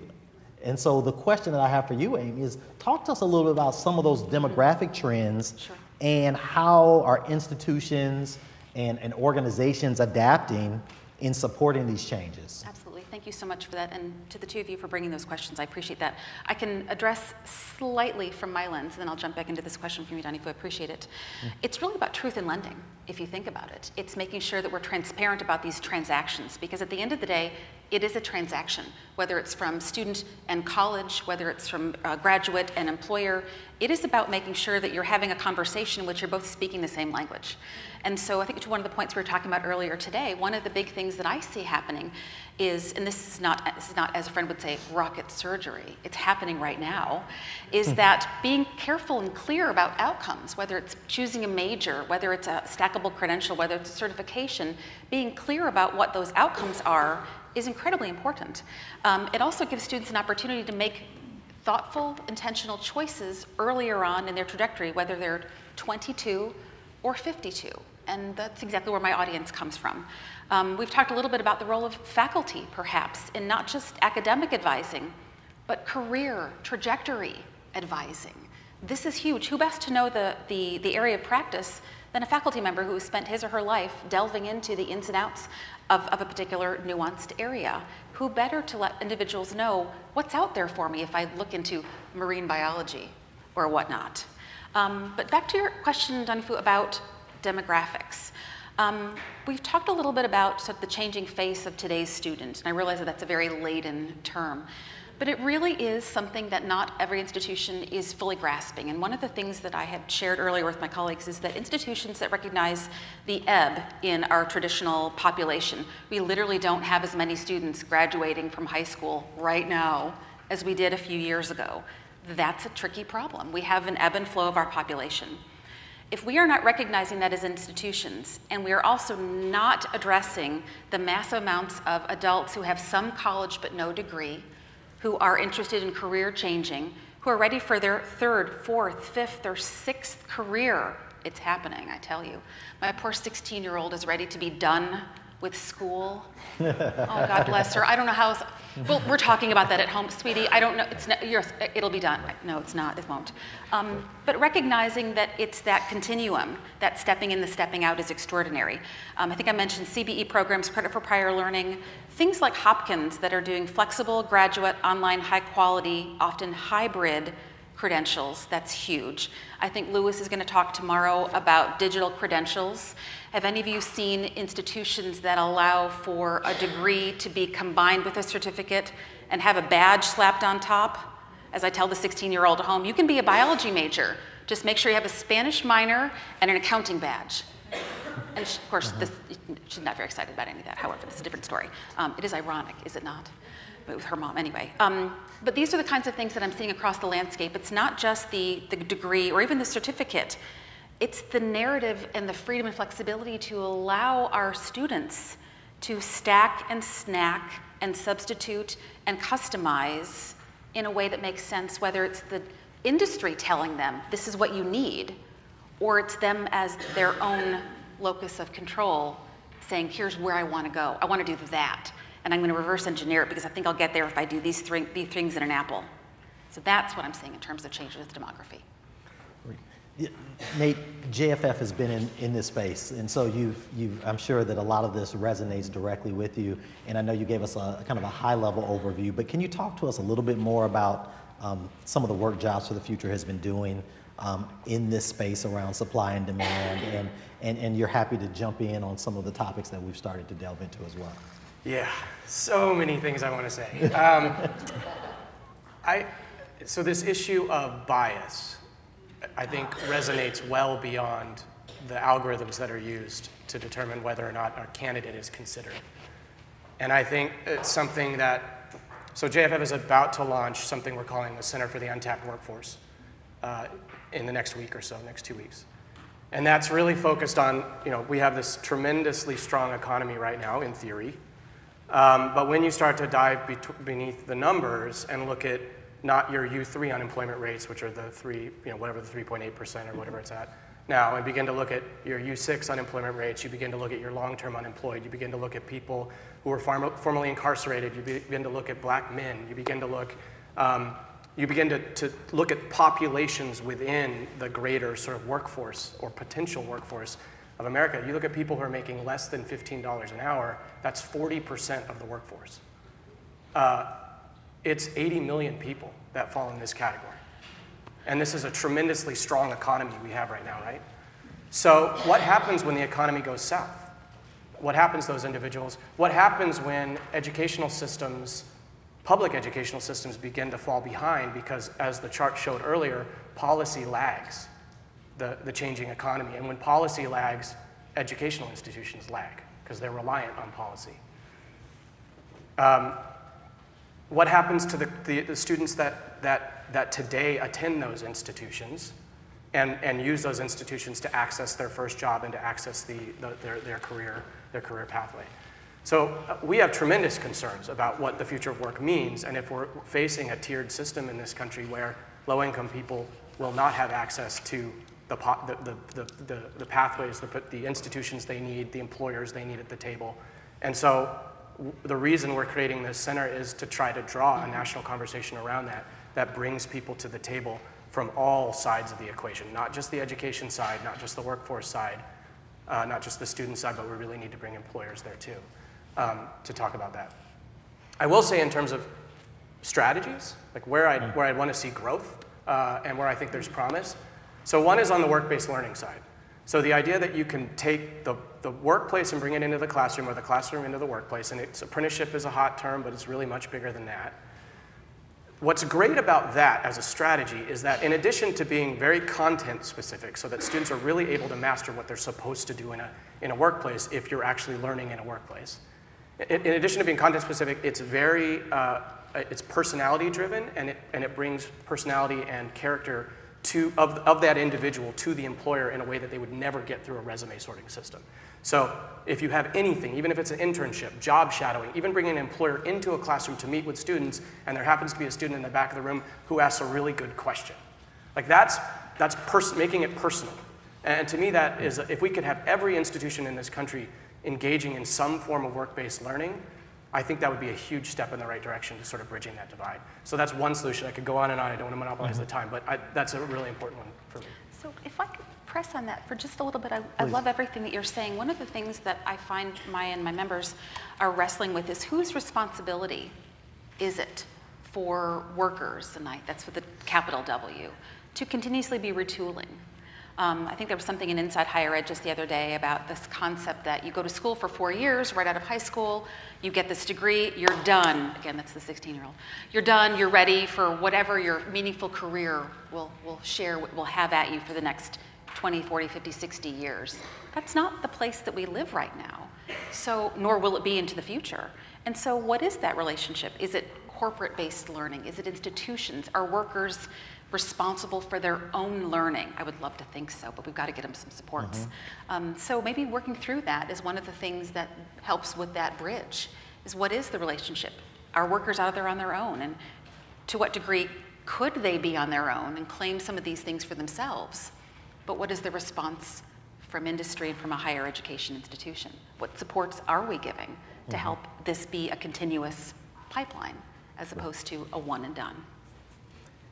And so the question that I have for you, Amy, is talk to us a little bit about some of those demographic trends. Sure. And how are institutions and, and organizations adapting in supporting these changes? Absolutely. Thank you so much for that, and to the two of you for bringing those questions. I appreciate that. I can address slightly from my lens, and then I'll jump back into this question from you, Donnie, if you appreciate it. Mm. It's really about truth in lending, if you think about it. It's making sure that we're transparent about these transactions, because at the end of the day, it is a transaction, whether it's from student and college, whether it's from uh, graduate and employer. It is about making sure that you're having a conversation in which you're both speaking the same language. And so I think to one of the points we were talking about earlier today, one of the big things that I see happening is, and this is not, this is not as a friend would say, rocket surgery, it's happening right now, is that being careful and clear about outcomes, whether it's choosing a major, whether it's a stackable credential, whether it's a certification, being clear about what those outcomes are is incredibly important. Um, it also gives students an opportunity to make thoughtful, intentional choices earlier on in their trajectory, whether they're twenty-two or fifty-two. And that's exactly where my audience comes from. Um, we've talked a little bit about the role of faculty, perhaps, in not just academic advising, but career trajectory advising. This is huge. Who best to know the, the, the area of practice than a faculty member who has spent his or her life delving into the ins and outs of, of a particular nuanced area? Who better to let individuals know what's out there for me if I look into marine biology or whatnot? Um, but back to your question, Dhanfu, about demographics. Um, we've talked a little bit about sort of the changing face of today's student, and I realize that that's a very laden term. But it really is something that not every institution is fully grasping. And one of the things that I had shared earlier with my colleagues is that institutions that recognize the ebb in our traditional population, we literally don't have as many students graduating from high school right now as we did a few years ago. That's a tricky problem. We have an ebb and flow of our population. If we are not recognizing that as institutions, and we are also not addressing the massive amounts of adults who have some college but no degree, who are interested in career changing, who are ready for their third, fourth, fifth, or sixth career. It's happening, I tell you. My poor sixteen-year-old is ready to be done with school. Oh, God bless her. I don't know how. Well, we're talking about that at home, sweetie. I don't know. It's not, you're, it'll be done. No, it's not. It won't. Um, but recognizing that it's that continuum, that stepping in, the stepping out is extraordinary. Um, I think I mentioned C B E programs, credit for prior learning, things like Hopkins that are doing flexible, graduate, online, high quality, often hybrid credentials. That's huge. I think Lewis is going to talk tomorrow about digital credentials. Have any of you seen institutions that allow for a degree to be combined with a certificate and have a badge slapped on top? As I tell the sixteen-year-old at home, you can be a biology major. Just make sure you have a Spanish minor and an accounting badge. And of course, this, she's not very excited about any of that. However, it's a different story. Um, it is ironic, is it not? but with her mom anyway. Um, but these are the kinds of things that I'm seeing across the landscape. It's not just the, the degree or even the certificate. It's the narrative and the freedom and flexibility to allow our students to stack and snack and substitute and customize in a way that makes sense, whether it's the industry telling them this is what you need, or it's them as their own locus of control saying, here's where I want to go. I want to do that, and I'm going to reverse engineer it because I think I'll get there if I do these three these things in an apple. So that's what I'm seeing in terms of changes with demography. Nate, J F F has been in, in this space, and so you've, you've, I'm sure that a lot of this resonates directly with you, and I know you gave us a kind of a high-level overview, but can you talk to us a little bit more about um, some of the work Jobs for the Future has been doing um, in this space around supply and demand, and, and, and you're happy to jump in on some of the topics that we've started to delve into as well. Yeah, so many things I want to say. Um, I, so this issue of bias, I think, resonates well beyond the algorithms that are used to determine whether or not our candidate is considered. And I think it's something that, so J F F is about to launch something we're calling the Center for the Untapped Workforce uh, in the next week or so, next two weeks. And that's really focused on, you know, we have this tremendously strong economy right now, in theory. Um, but when you start to dive be beneath the numbers and look at not your U three unemployment rates, which are the three, you know, whatever the three point eight percent or whatever it's at now, and begin to look at your U six unemployment rates, you begin to look at your long-term unemployed, you begin to look at people who are form formerly incarcerated, you begin to look at black men, you begin to look, um, you begin to, to look at populations within the greater sort of workforce or potential workforce of America. You look at people who are making less than fifteen dollars an hour, that's forty percent of the workforce. Uh, It's eighty million people that fall in this category. And this is a tremendously strong economy we have right now, right? So what happens when the economy goes south? What happens to those individuals? What happens when educational systems, public educational systems, begin to fall behind because, as the chart showed earlier, policy lags the, the changing economy. And when policy lags, educational institutions lag because they're reliant on policy. Um, What happens to the, the, the students that, that, that today attend those institutions and, and use those institutions to access their first job and to access the, the, their, their, career, their career pathway? So we have tremendous concerns about what the future of work means, and if we're facing a tiered system in this country where low-income people will not have access to the, the, the, the, the pathways, the, the institutions they need, the employers they need at the table. And so the reason we're creating this center is to try to draw a national conversation around that that brings people to the table from all sides of the equation, not just the education side, not just the workforce side, uh, not just the student side, but we really need to bring employers there too um, to talk about that. I will say, in terms of strategies, like where I'd, where I'd want to see growth uh, and where I think there's promise. So one is on the work-based learning side. So the idea that you can take the, the workplace and bring it into the classroom, or the classroom into the workplace, and it's, apprenticeship is a hot term, but it's really much bigger than that. What's great about that as a strategy is that, in addition to being very content specific, so that students are really able to master what they're supposed to do in a, in a workplace if you're actually learning in a workplace. In, in addition to being content specific, it's very, uh, it's personality driven, and it, and it brings personality and character To, of, of that individual to the employer in a way that they would never get through a resume sorting system. So if you have anything, even if it's an internship, job shadowing, even bringing an employer into a classroom to meet with students, and there happens to be a student in the back of the room who asks a really good question. Like that's, that's pers- making it personal. And to me, that is, if we could have every institution in this country engaging in some form of work-based learning, I think that would be a huge step in the right direction to sort of bridging that divide. So that's one solution. I could go on and on. I don't want to monopolize mm-hmm. the time, but I, that's a really important one for me. So if I could press on that for just a little bit, I, I love everything that you're saying. One of the things that I find my and my members are wrestling with is, whose responsibility is it for workers, and I, that's with a capital W, to continuously be retooling? Um, I think there was something in Inside Higher Ed just the other day about this concept that you go to school for four years, right out of high school, you get this degree, you're done. Again, that's the sixteen-year-old. You're done, you're ready for whatever your meaningful career will, will share, will have at you for the next twenty, forty, fifty, sixty years. That's not the place that we live right now. So, nor will it be into the future. And so what is that relationship? Is it corporate-based learning? Is it institutions? Are workers responsible for their own learning? I would love to think so, but we've got to get them some supports. Mm-hmm. um, so maybe working through that is one of the things that helps with that bridge, is what is the relationship? Are workers out there on their own? And to what degree could they be on their own and claim some of these things for themselves? But what is the response from industry and from a higher education institution? What supports are we giving to help this be a continuous pipeline as opposed to a one and done?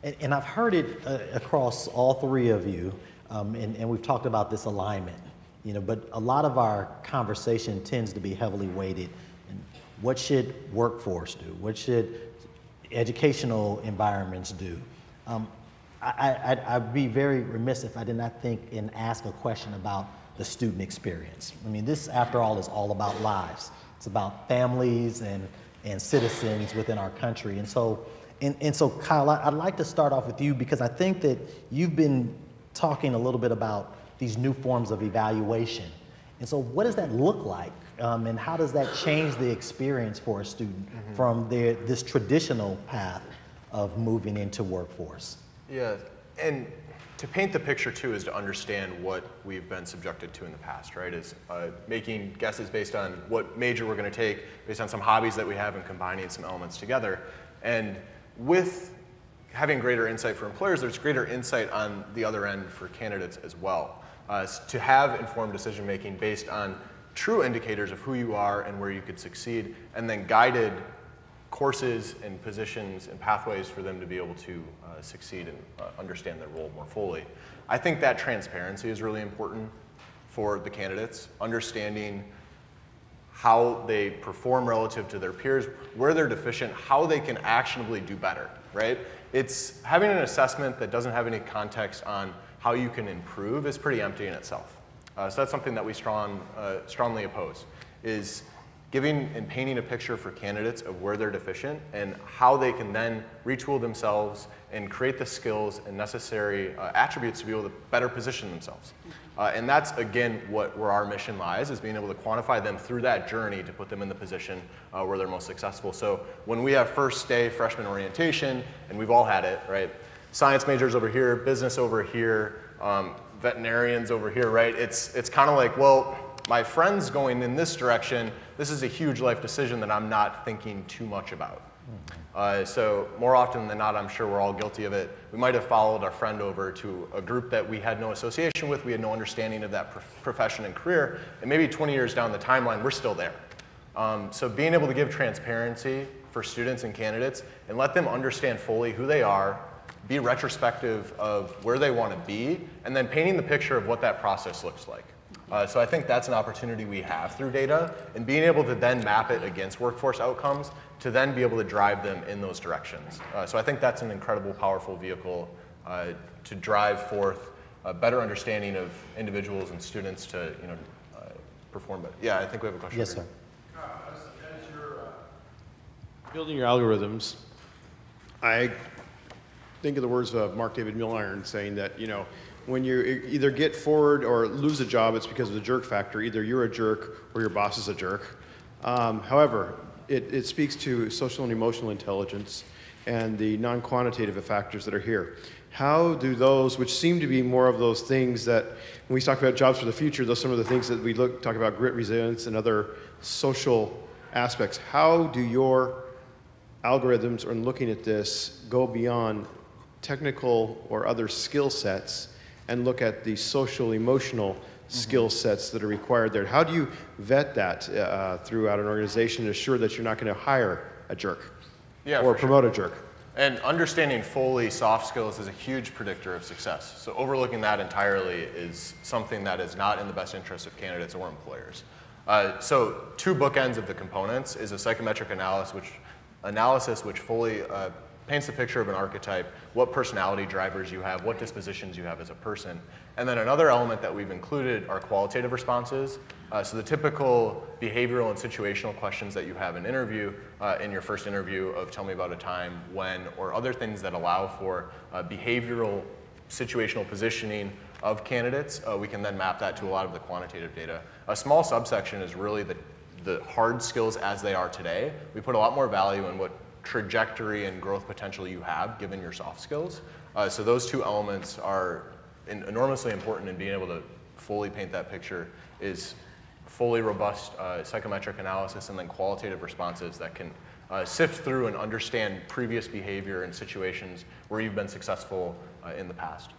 And, and I've heard it uh, across all three of you, um, and, and we've talked about this alignment, you know, but a lot of our conversation tends to be heavily weighted in what should workforce do? What should educational environments do? Um, I, I'd, I'd be very remiss if I did not think and ask a question about the student experience. I mean, this, after all, is all about lives. It's about families and, and citizens within our country. And so, and, and so Kyle, I'd like to start off with you, because I think that you've been talking a little bit about these new forms of evaluation. And so what does that look like? Um, and how does that change the experience for a student mm-hmm. from their, this traditional path of moving into workforce? Yeah, and to paint the picture too is to understand what we've been subjected to in the past, right? Is uh, making guesses based on what major we're going to take, based on some hobbies that we have, and combining some elements together. And with having greater insight for employers, there's greater insight on the other end for candidates as well. Uh, to have informed decision making based on true indicators of who you are and where you could succeed, and then guided courses and positions and pathways for them to be able to uh, succeed and uh, understand their role more fully. I think that transparency is really important for the candidates, understanding how they perform relative to their peers, where they're deficient, how they can actionably do better, right? It's having an assessment that doesn't have any context on how you can improve is pretty empty in itself. Uh, so that's something that we strong, uh, strongly oppose, is giving and painting a picture for candidates of where they're deficient and how they can then retool themselves and create the skills and necessary uh, attributes to be able to better position themselves. Uh, and that's, again, what where our mission lies, is being able to quantify them through that journey to put them in the position uh, where they're most successful. So when we have first day freshman orientation, and we've all had it, right? Science majors over here, business over here, um, veterinarians over here, right? It's, it's kind of like, well, my friend's going in this direction. This is a huge life decision that I'm not thinking too much about. Uh, so more often than not, I'm sure we're all guilty of it. We might have followed our friend over to a group that we had no association with. We had no understanding of that pro profession and career. And maybe twenty years down the timeline, we're still there. Um, so being able to give transparency for students and candidates and let them understand fully who they are, be retrospective of where they want to be, and then painting the picture of what that process looks like. Uh, so I think that's an opportunity we have through data, and being able to then map it against workforce outcomes to then be able to drive them in those directions. Uh, so I think that's an incredible, powerful vehicle uh, to drive forth a better understanding of individuals and students to, you know, uh, perform better. Yeah, I think we have a question. Yes, sir. As, as you're uh, building your algorithms, I think of the words of Mark David Millikan saying that, you know, when you either get forward or lose a job, it's because of the jerk factor. Either you're a jerk or your boss is a jerk. Um, however, it, it speaks to social and emotional intelligence and the non-quantitative factors that are here. How do those, which seem to be more of those things that, when we talk about jobs for the future, those are some of the things that we look, talk about grit, resilience, and other social aspects. How do your algorithms, or in looking at this, go beyond technical or other skill sets and look at the social, emotional mm-hmm. skill sets that are required there? How do you vet that uh, throughout an organization to assure that you're not going to hire a jerk yeah, or promote sure. a jerk? And understanding fully soft skills is a huge predictor of success. So overlooking that entirely is something that is not in the best interest of candidates or employers. Uh, so two bookends of the components is a psychometric analysis, which, analysis, which fully uh, paints a picture of an archetype, what personality drivers you have, what dispositions you have as a person. And then another element that we've included are qualitative responses. Uh, so the typical behavioral and situational questions that you have in interview, uh, in your first interview of tell me about a time when, or other things that allow for uh, behavioral, situational positioning of candidates, uh, we can then map that to a lot of the quantitative data. A small subsection is really the, the hard skills as they are today. We put a lot more value in what trajectory and growth potential you have given your soft skills. Uh, so those two elements are in, enormously important in being able to fully paint that picture, is fully robust uh, psychometric analysis and then qualitative responses that can uh, sift through and understand previous behavior and situations where you've been successful uh, in the past.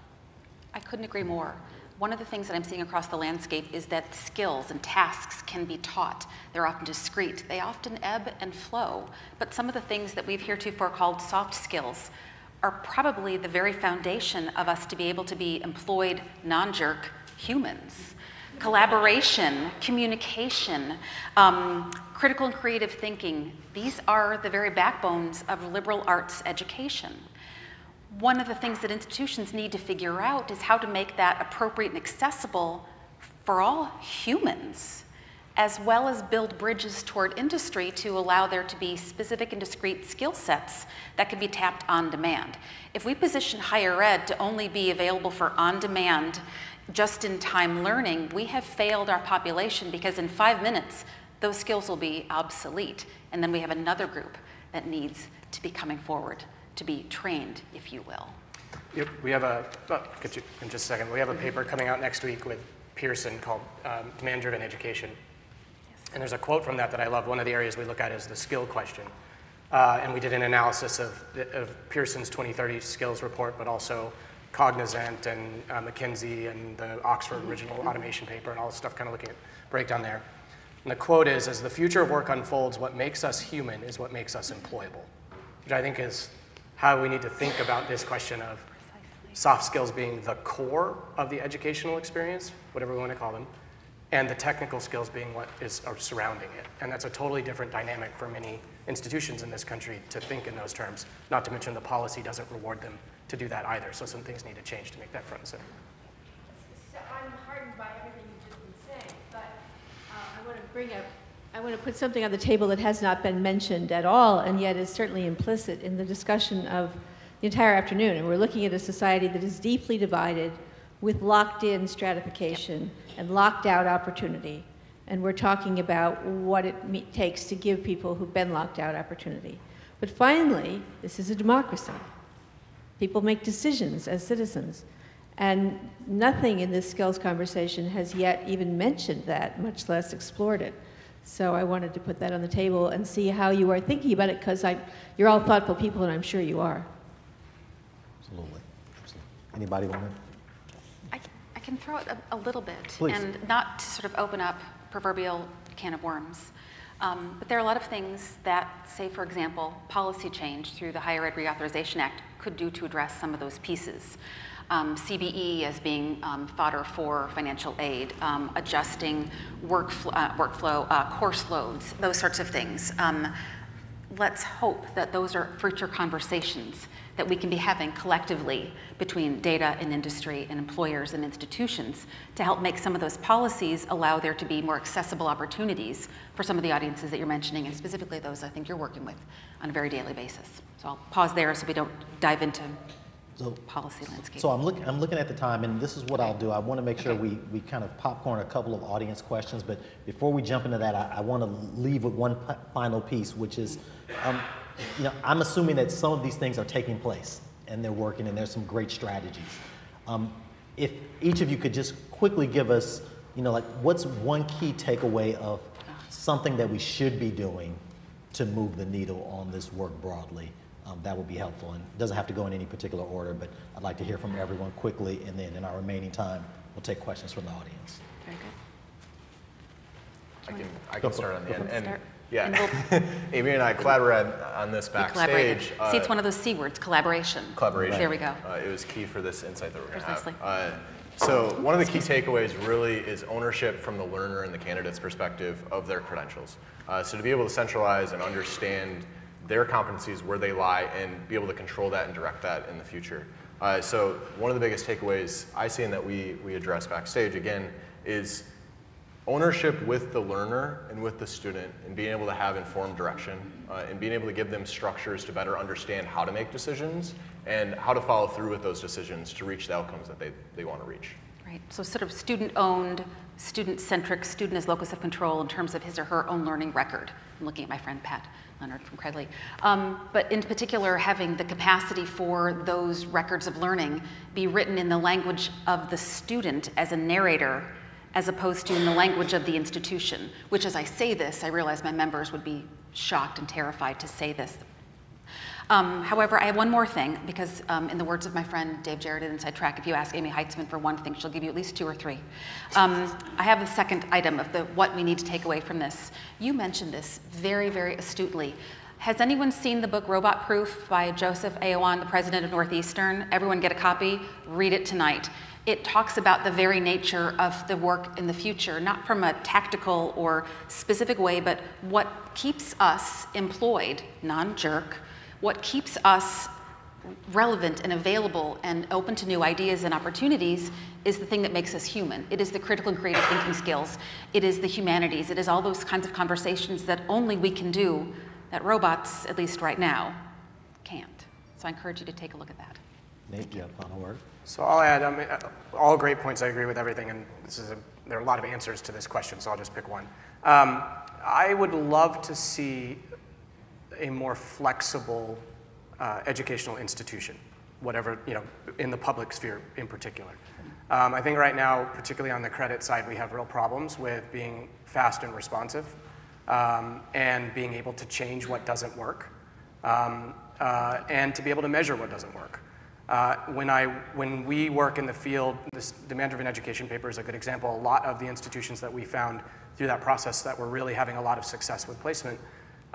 I couldn't agree more. One of the things that I'm seeing across the landscape is that skills and tasks can be taught. They're often discrete. They often ebb and flow. But some of the things that we've heretofore called soft skills are probably the very foundation of us to be able to be employed, non-jerk humans. Collaboration, communication, um, critical and creative thinking, these are the very backbones of liberal arts education. One of the things that institutions need to figure out is how to make that appropriate and accessible for all humans, as well as build bridges toward industry to allow there to be specific and discrete skill sets that can be tapped on demand. If we position higher ed to only be available for on-demand, just-in-time learning, we have failed our population, because in five minutes, those skills will be obsolete. And then we have another group that needs to be coming forward to be trained, if you will. Yep, we have a, oh, could you, in just a second, we have a paper coming out next week with Pearson called um, Demand Driven Education. Yes. And there's a quote from that that I love. One of the areas we look at is the skill question. Uh, and we did an analysis of, of Pearson's twenty thirty skills report, but also Cognizant and uh, McKinsey and the Oxford original automation paper and all this stuff, kind of looking at breakdown there. And the quote is, as the future of work unfolds, what makes us human is what makes us employable, which I think is how we need to think about this question of soft skills being the core of the educational experience, whatever we want to call them, and the technical skills being what is are surrounding it. And that's a totally different dynamic for many institutions in this country to think in those terms, not to mention the policy doesn't reward them to do that either. So some things need to change to make that front and center. So I'm heartened by everything you've just been saying, but uh, I want to bring up, I want to put something on the table that has not been mentioned at all, and yet is certainly implicit in the discussion of the entire afternoon. And we're looking at a society that is deeply divided with locked-in stratification and locked-out opportunity. And we're talking about what it takes to give people who've been locked out opportunity. But finally, this is a democracy. People make decisions as citizens. And nothing in this skills conversation has yet even mentioned that, much less explored it. So I wanted to put that on the table and see how you are thinking about it, because you're all thoughtful people, and I'm sure you are. Absolutely. Anybody want to? I, I can throw it a, a little bit. Please. And not to sort of open up proverbial can of worms. Um, but there are a lot of things that, say, for example, policy change through the Higher Ed Reauthorization Act could do to address some of those pieces. Um, C B E as being um, fodder for financial aid, um, adjusting workfl uh, workflow, uh, course loads, those sorts of things. Um, let's hope that those are future conversations that we can be having collectively between data and industry and employers and institutions to help make some of those policies allow there to be more accessible opportunities for some of the audiences that you're mentioning, and specifically those I think you're working with on a very daily basis. So I'll pause there so we don't dive into so, policy landscape. So I'm, look, I'm looking at the time, and this is what I'll do. I want to make sure okay. we, we kind of popcorn a couple of audience questions, but before we jump into that, I, I want to leave with one final piece, which is, um, you know, I'm assuming that some of these things are taking place and they're working and there's some great strategies. Um, if each of you could just quickly give us, you know, like what's one key takeaway of something that we should be doing to move the needle on this work broadly, um, that would be helpful. And it doesn't have to go in any particular order, but I'd like to hear from everyone quickly, and then in our remaining time, we'll take questions from the audience. Very good. I can, I can start on the end. And yeah, and we'll, Amy and I collaborated on this backstage. Uh, See, it's one of those C words, collaboration. Collaboration. Right. There we go. Uh, it was key for this insight that we're going to have. Uh, so one of the key takeaways really is ownership from the learner and the candidate's perspective of their credentials. Uh, so to be able to centralize and understand their competencies, where they lie, and be able to control that and direct that in the future. Uh, so one of the biggest takeaways I see and that we, we address backstage, again, is ownership with the learner and with the student, and being able to have informed direction, uh, and being able to give them structures to better understand how to make decisions and how to follow through with those decisions to reach the outcomes that they, they want to reach. Right, so sort of student-owned, student-centric, student as locus of control in terms of his or her own learning record. I'm looking at my friend Pat Leonard from Credly. Um, but in particular, having the capacity for those records of learning be written in the language of the student as a narrator, as opposed to in the language of the institution, which as I say this, I realize my members would be shocked and terrified to say this. Um, however, I have one more thing, because um, in the words of my friend Dave Jarrett at Inside Track, if you ask Amy Heitzman for one thing, she'll give you at least two or three. Um, I have a second item of the what we need to take away from this. You mentioned this very, very astutely. Has anyone seen the book Robot Proof by Joseph Aowan, the president of Northeastern? Everyone get a copy, read it tonight. It talks about the very nature of the work in the future, not from a tactical or specific way, but what keeps us employed, non-jerk, what keeps us relevant and available and open to new ideas and opportunities is the thing that makes us human. It is the critical and creative thinking skills. It is the humanities. It is all those kinds of conversations that only we can do that robots, at least right now, can't. So I encourage you to take a look at that. Nate, do you have a final word? So I'll add, um, all great points. I agree with everything, and this is a, there are a lot of answers to this question, so I'll just pick one. Um, I would love to see a more flexible uh, educational institution, whatever, you know, in the public sphere in particular. Um, I think right now, particularly on the credit side, we have real problems with being fast and responsive um, and being able to change what doesn't work um, uh, and to be able to measure what doesn't work. Uh, when, I, when we work in the field, this demand-driven education paper is a good example. A lot of the institutions that we found through that process that were really having a lot of success with placement,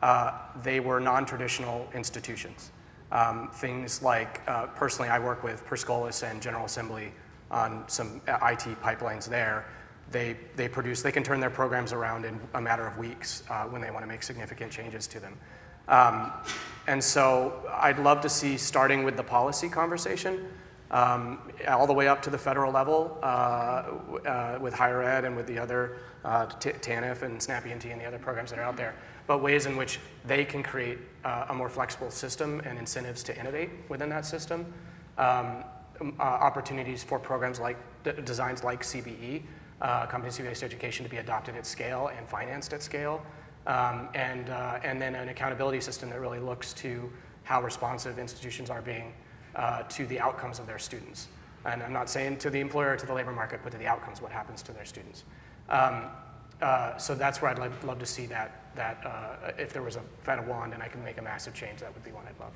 uh, they were non-traditional institutions. Um, things like, uh, personally, I work with Perscolis and General Assembly on some I T pipelines there. They, they produce, they can turn their programs around in a matter of weeks uh, when they want to make significant changes to them. Um, and so I'd love to see, starting with the policy conversation, um, all the way up to the federal level uh, uh, with higher ed and with the other, uh, TANF and SNAP E N T and the other programs that are out there, but ways in which they can create uh, a more flexible system and incentives to innovate within that system, um, uh, opportunities for programs like, designs like C B E, uh, competency-based education, to be adopted at scale and financed at scale. Um, and, uh, and then an accountability system that really looks to how responsive institutions are being uh, to the outcomes of their students. And I'm not saying to the employer or to the labor market, but to the outcomes, what happens to their students. Um, uh, so that's where I'd love, love to see that, that uh, if there was a fat wand and I could make a massive change, that would be one I'd love.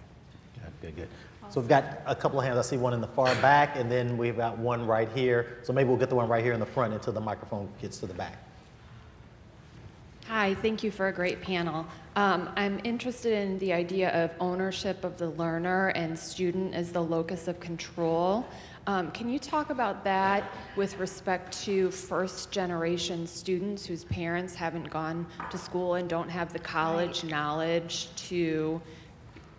Good, good, good. So we've got a couple of hands. I see one in the far back, and then we've got one right here. So maybe we'll get the one right here in the front until the microphone gets to the back. Hi, thank you for a great panel. Um, I'm interested in the idea of ownership of the learner and student as the locus of control. Um, can you talk about that with respect to first generation students whose parents haven't gone to school and don't have the college right. knowledge to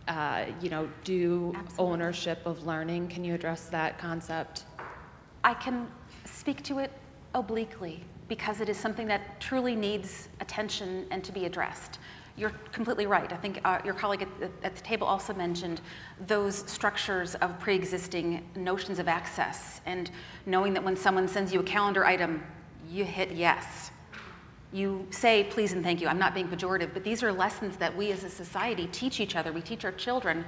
uh, you know, do Absolutely. Ownership of learning? Can you address that concept? I can speak to it obliquely, because it is something that truly needs attention and to be addressed. You're completely right. I think uh, your colleague at the, at the table also mentioned those structures of pre-existing notions of access, and knowing that when someone sends you a calendar item, you hit yes. You say please and thank you. I'm not being pejorative, but these are lessons that we as a society teach each other. We teach our children.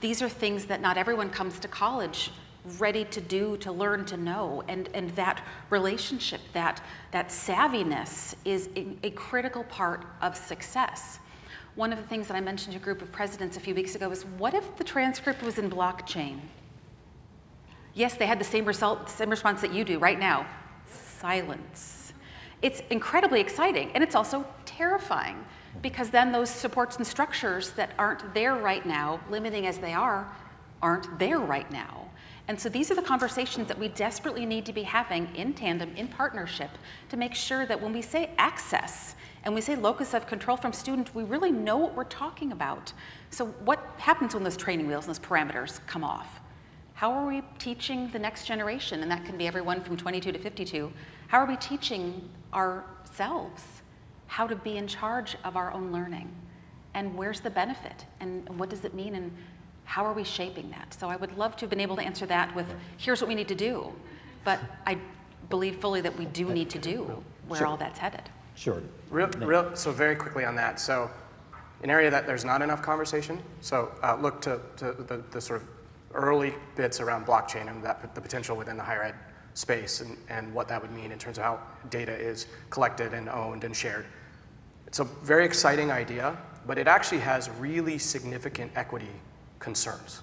These are things that not everyone comes to college ready to do, to learn, to know, and, and that relationship, that, that savviness is a, a critical part of success. One of the things that I mentioned to a group of presidents a few weeks ago was, what if the transcript was in blockchain? Yes, they had the same result, same response that you do right now, silence. It's incredibly exciting, and it's also terrifying, because then those supports and structures that aren't there right now, limiting as they are, aren't there right now. And so these are the conversations that we desperately need to be having in tandem, in partnership, to make sure that when we say access and we say locus of control from student, we really know what we're talking about. So what happens when those training wheels and those parameters come off? How are we teaching the next generation? And that can be everyone from twenty-two to fifty-two. How are we teaching ourselves how to be in charge of our own learning? And where's the benefit? And what does it mean? And how are we shaping that? So I would love to have been able to answer that with, here's what we need to do. But I believe fully that we do need to do where sure. all that's headed. Sure. Real, real, so very quickly on that. So an area that there's not enough conversation, so uh, look to, to the, the sort of early bits around blockchain and that, the potential within the higher ed space and, and what that would mean in terms of how data is collected and owned and shared. It's a very exciting idea, but it actually has really significant equity concerns.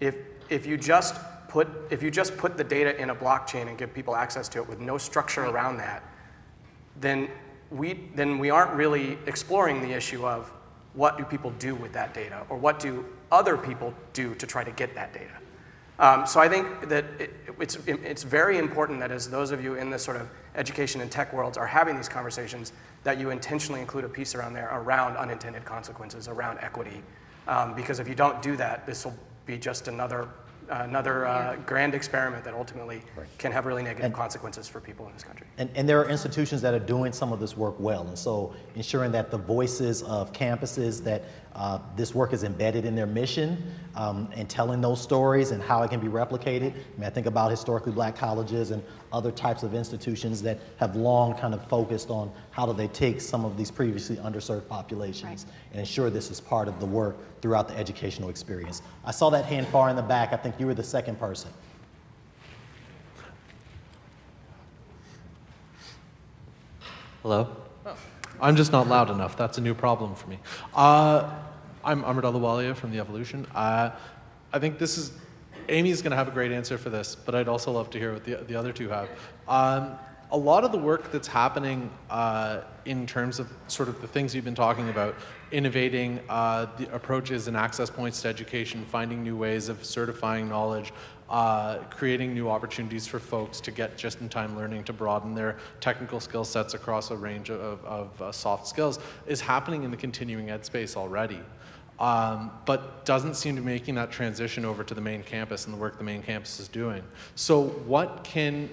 If, if you just put, if you just put the data in a blockchain and give people access to it with no structure around that, then we, then we aren't really exploring the issue of what do people do with that data, or what do other people do to try to get that data. Um, so I think that it, it's, it, it's very important that as those of you in this sort of education and tech worlds are having these conversations, that you intentionally include a piece around there around unintended consequences, around equity, um, because if you don't do that, this will be just another Uh, another uh, grand experiment that ultimately right. can have really negative and, consequences for people in this country. And, and there are institutions that are doing some of this work well, and so ensuring that the voices of campuses, that uh, this work is embedded in their mission, um, and telling those stories and how it can be replicated. I mean, I think about historically black colleges and other types of institutions that have long kind of focused on how do they take some of these previously underserved populations right. and ensure this is part of the work throughout the educational experience. I saw that hand far in the back. I think you were the second person. Hello? Oh. I'm just not loud enough. That's a new problem for me. Uh, I'm Amrit Alawalia from The Evolution. Uh, I think this is, Amy's gonna have a great answer for this, but I'd also love to hear what the, the other two have. Um, a lot of the work that's happening uh, in terms of sort of the things you've been talking about, innovating uh, the approaches and access points to education, finding new ways of certifying knowledge, uh, creating new opportunities for folks to get just-in-time learning to broaden their technical skill sets across a range of, of uh, soft skills is happening in the continuing ed space already. Um, but doesn't seem to be making that transition over to the main campus and the work the main campus is doing. So what can,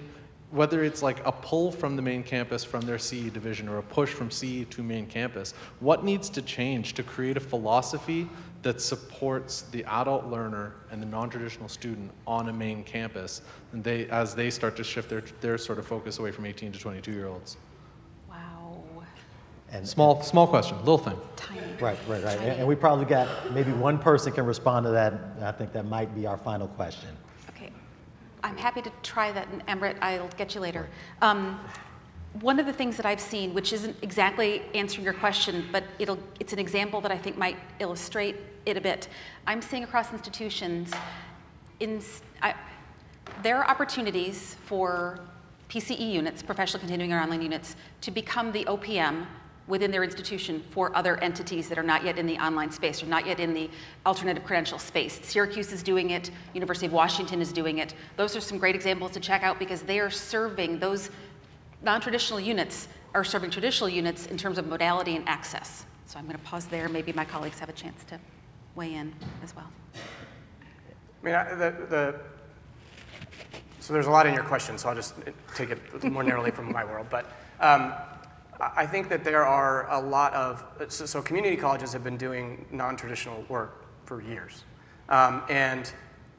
whether it's like a pull from the main campus from their C E division or a push from C E to main campus, what needs to change to create a philosophy that supports the adult learner and the non-traditional student on a main campus and they, as they start to shift their, their sort of focus away from eighteen to twenty-two year olds? Wow. And small, and small question, little thing. Tiny. Right, right, right. Tiny. And we probably got, maybe one person can respond to that. I think that might be our final question. I'm happy to try that, and Amrit, I'll get you later. Um, one of the things that I've seen, which isn't exactly answering your question, but it'll, it's an example that I think might illustrate it a bit. I'm seeing across institutions, in, I, there are opportunities for P C E units, professional continuing or online units, to become the O P M within their institution for other entities that are not yet in the online space or not yet in the alternative credential space. Syracuse is doing it, University of Washington is doing it. Those are some great examples to check out because they are serving, those non-traditional units are serving traditional units in terms of modality and access. So I'm gonna pause there, maybe my colleagues have a chance to weigh in as well. I mean, I, the, the, so there's a lot in your question, so I'll just take it more narrowly from my world, but um, I think that there are a lot of, so, so community colleges have been doing non-traditional work for years. Um, and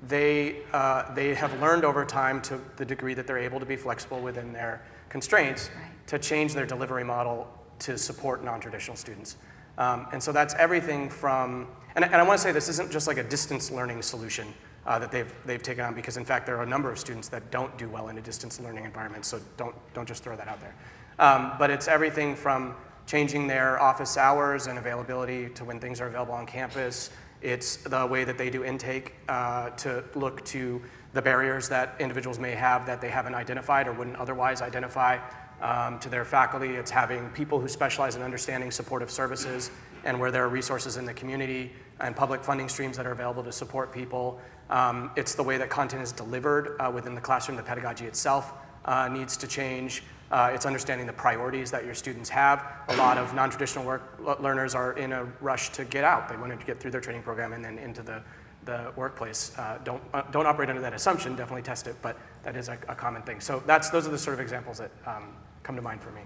they, uh, they have learned over time to the degree that they're able to be flexible within their constraints right. to change their delivery model to support non-traditional students. Um, and so that's everything from, and, and I want to say this isn't just like a distance learning solution uh, that they've, they've taken on, because in fact there are a number of students that don't do well in a distance learning environment, so don't, don't just throw that out there. Um, but it's everything from changing their office hours and availability to when things are available on campus. It's the way that they do intake uh, to look to the barriers that individuals may have that they haven't identified or wouldn't otherwise identify um, to their faculty. It's having people who specialize in understanding supportive services and where there are resources in the community and public funding streams that are available to support people. Um, it's the way that content is delivered uh, within the classroom. The pedagogy itself uh, needs to change. Uh, it's understanding the priorities that your students have. A lot of non-traditional work learners are in a rush to get out. They want to get through their training program and then into the, the workplace. Uh, don't, uh, don't operate under that assumption, definitely test it, but that is a, a common thing. So that's, those are the sort of examples that um, come to mind for me.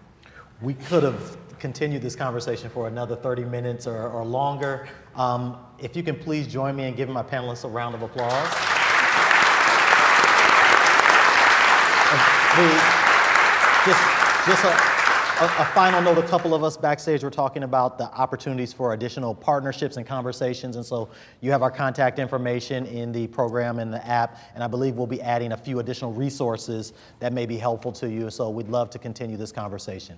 We could have continued this conversation for another thirty minutes or, or longer. Um, if you can please join me in giving my panelists a round of applause. The, just just a, a, a final note, a couple of us backstage were talking about the opportunities for additional partnerships and conversations, and so you have our contact information in the program and the app, and I believe we'll be adding a few additional resources that may be helpful to you, so we'd love to continue this conversation.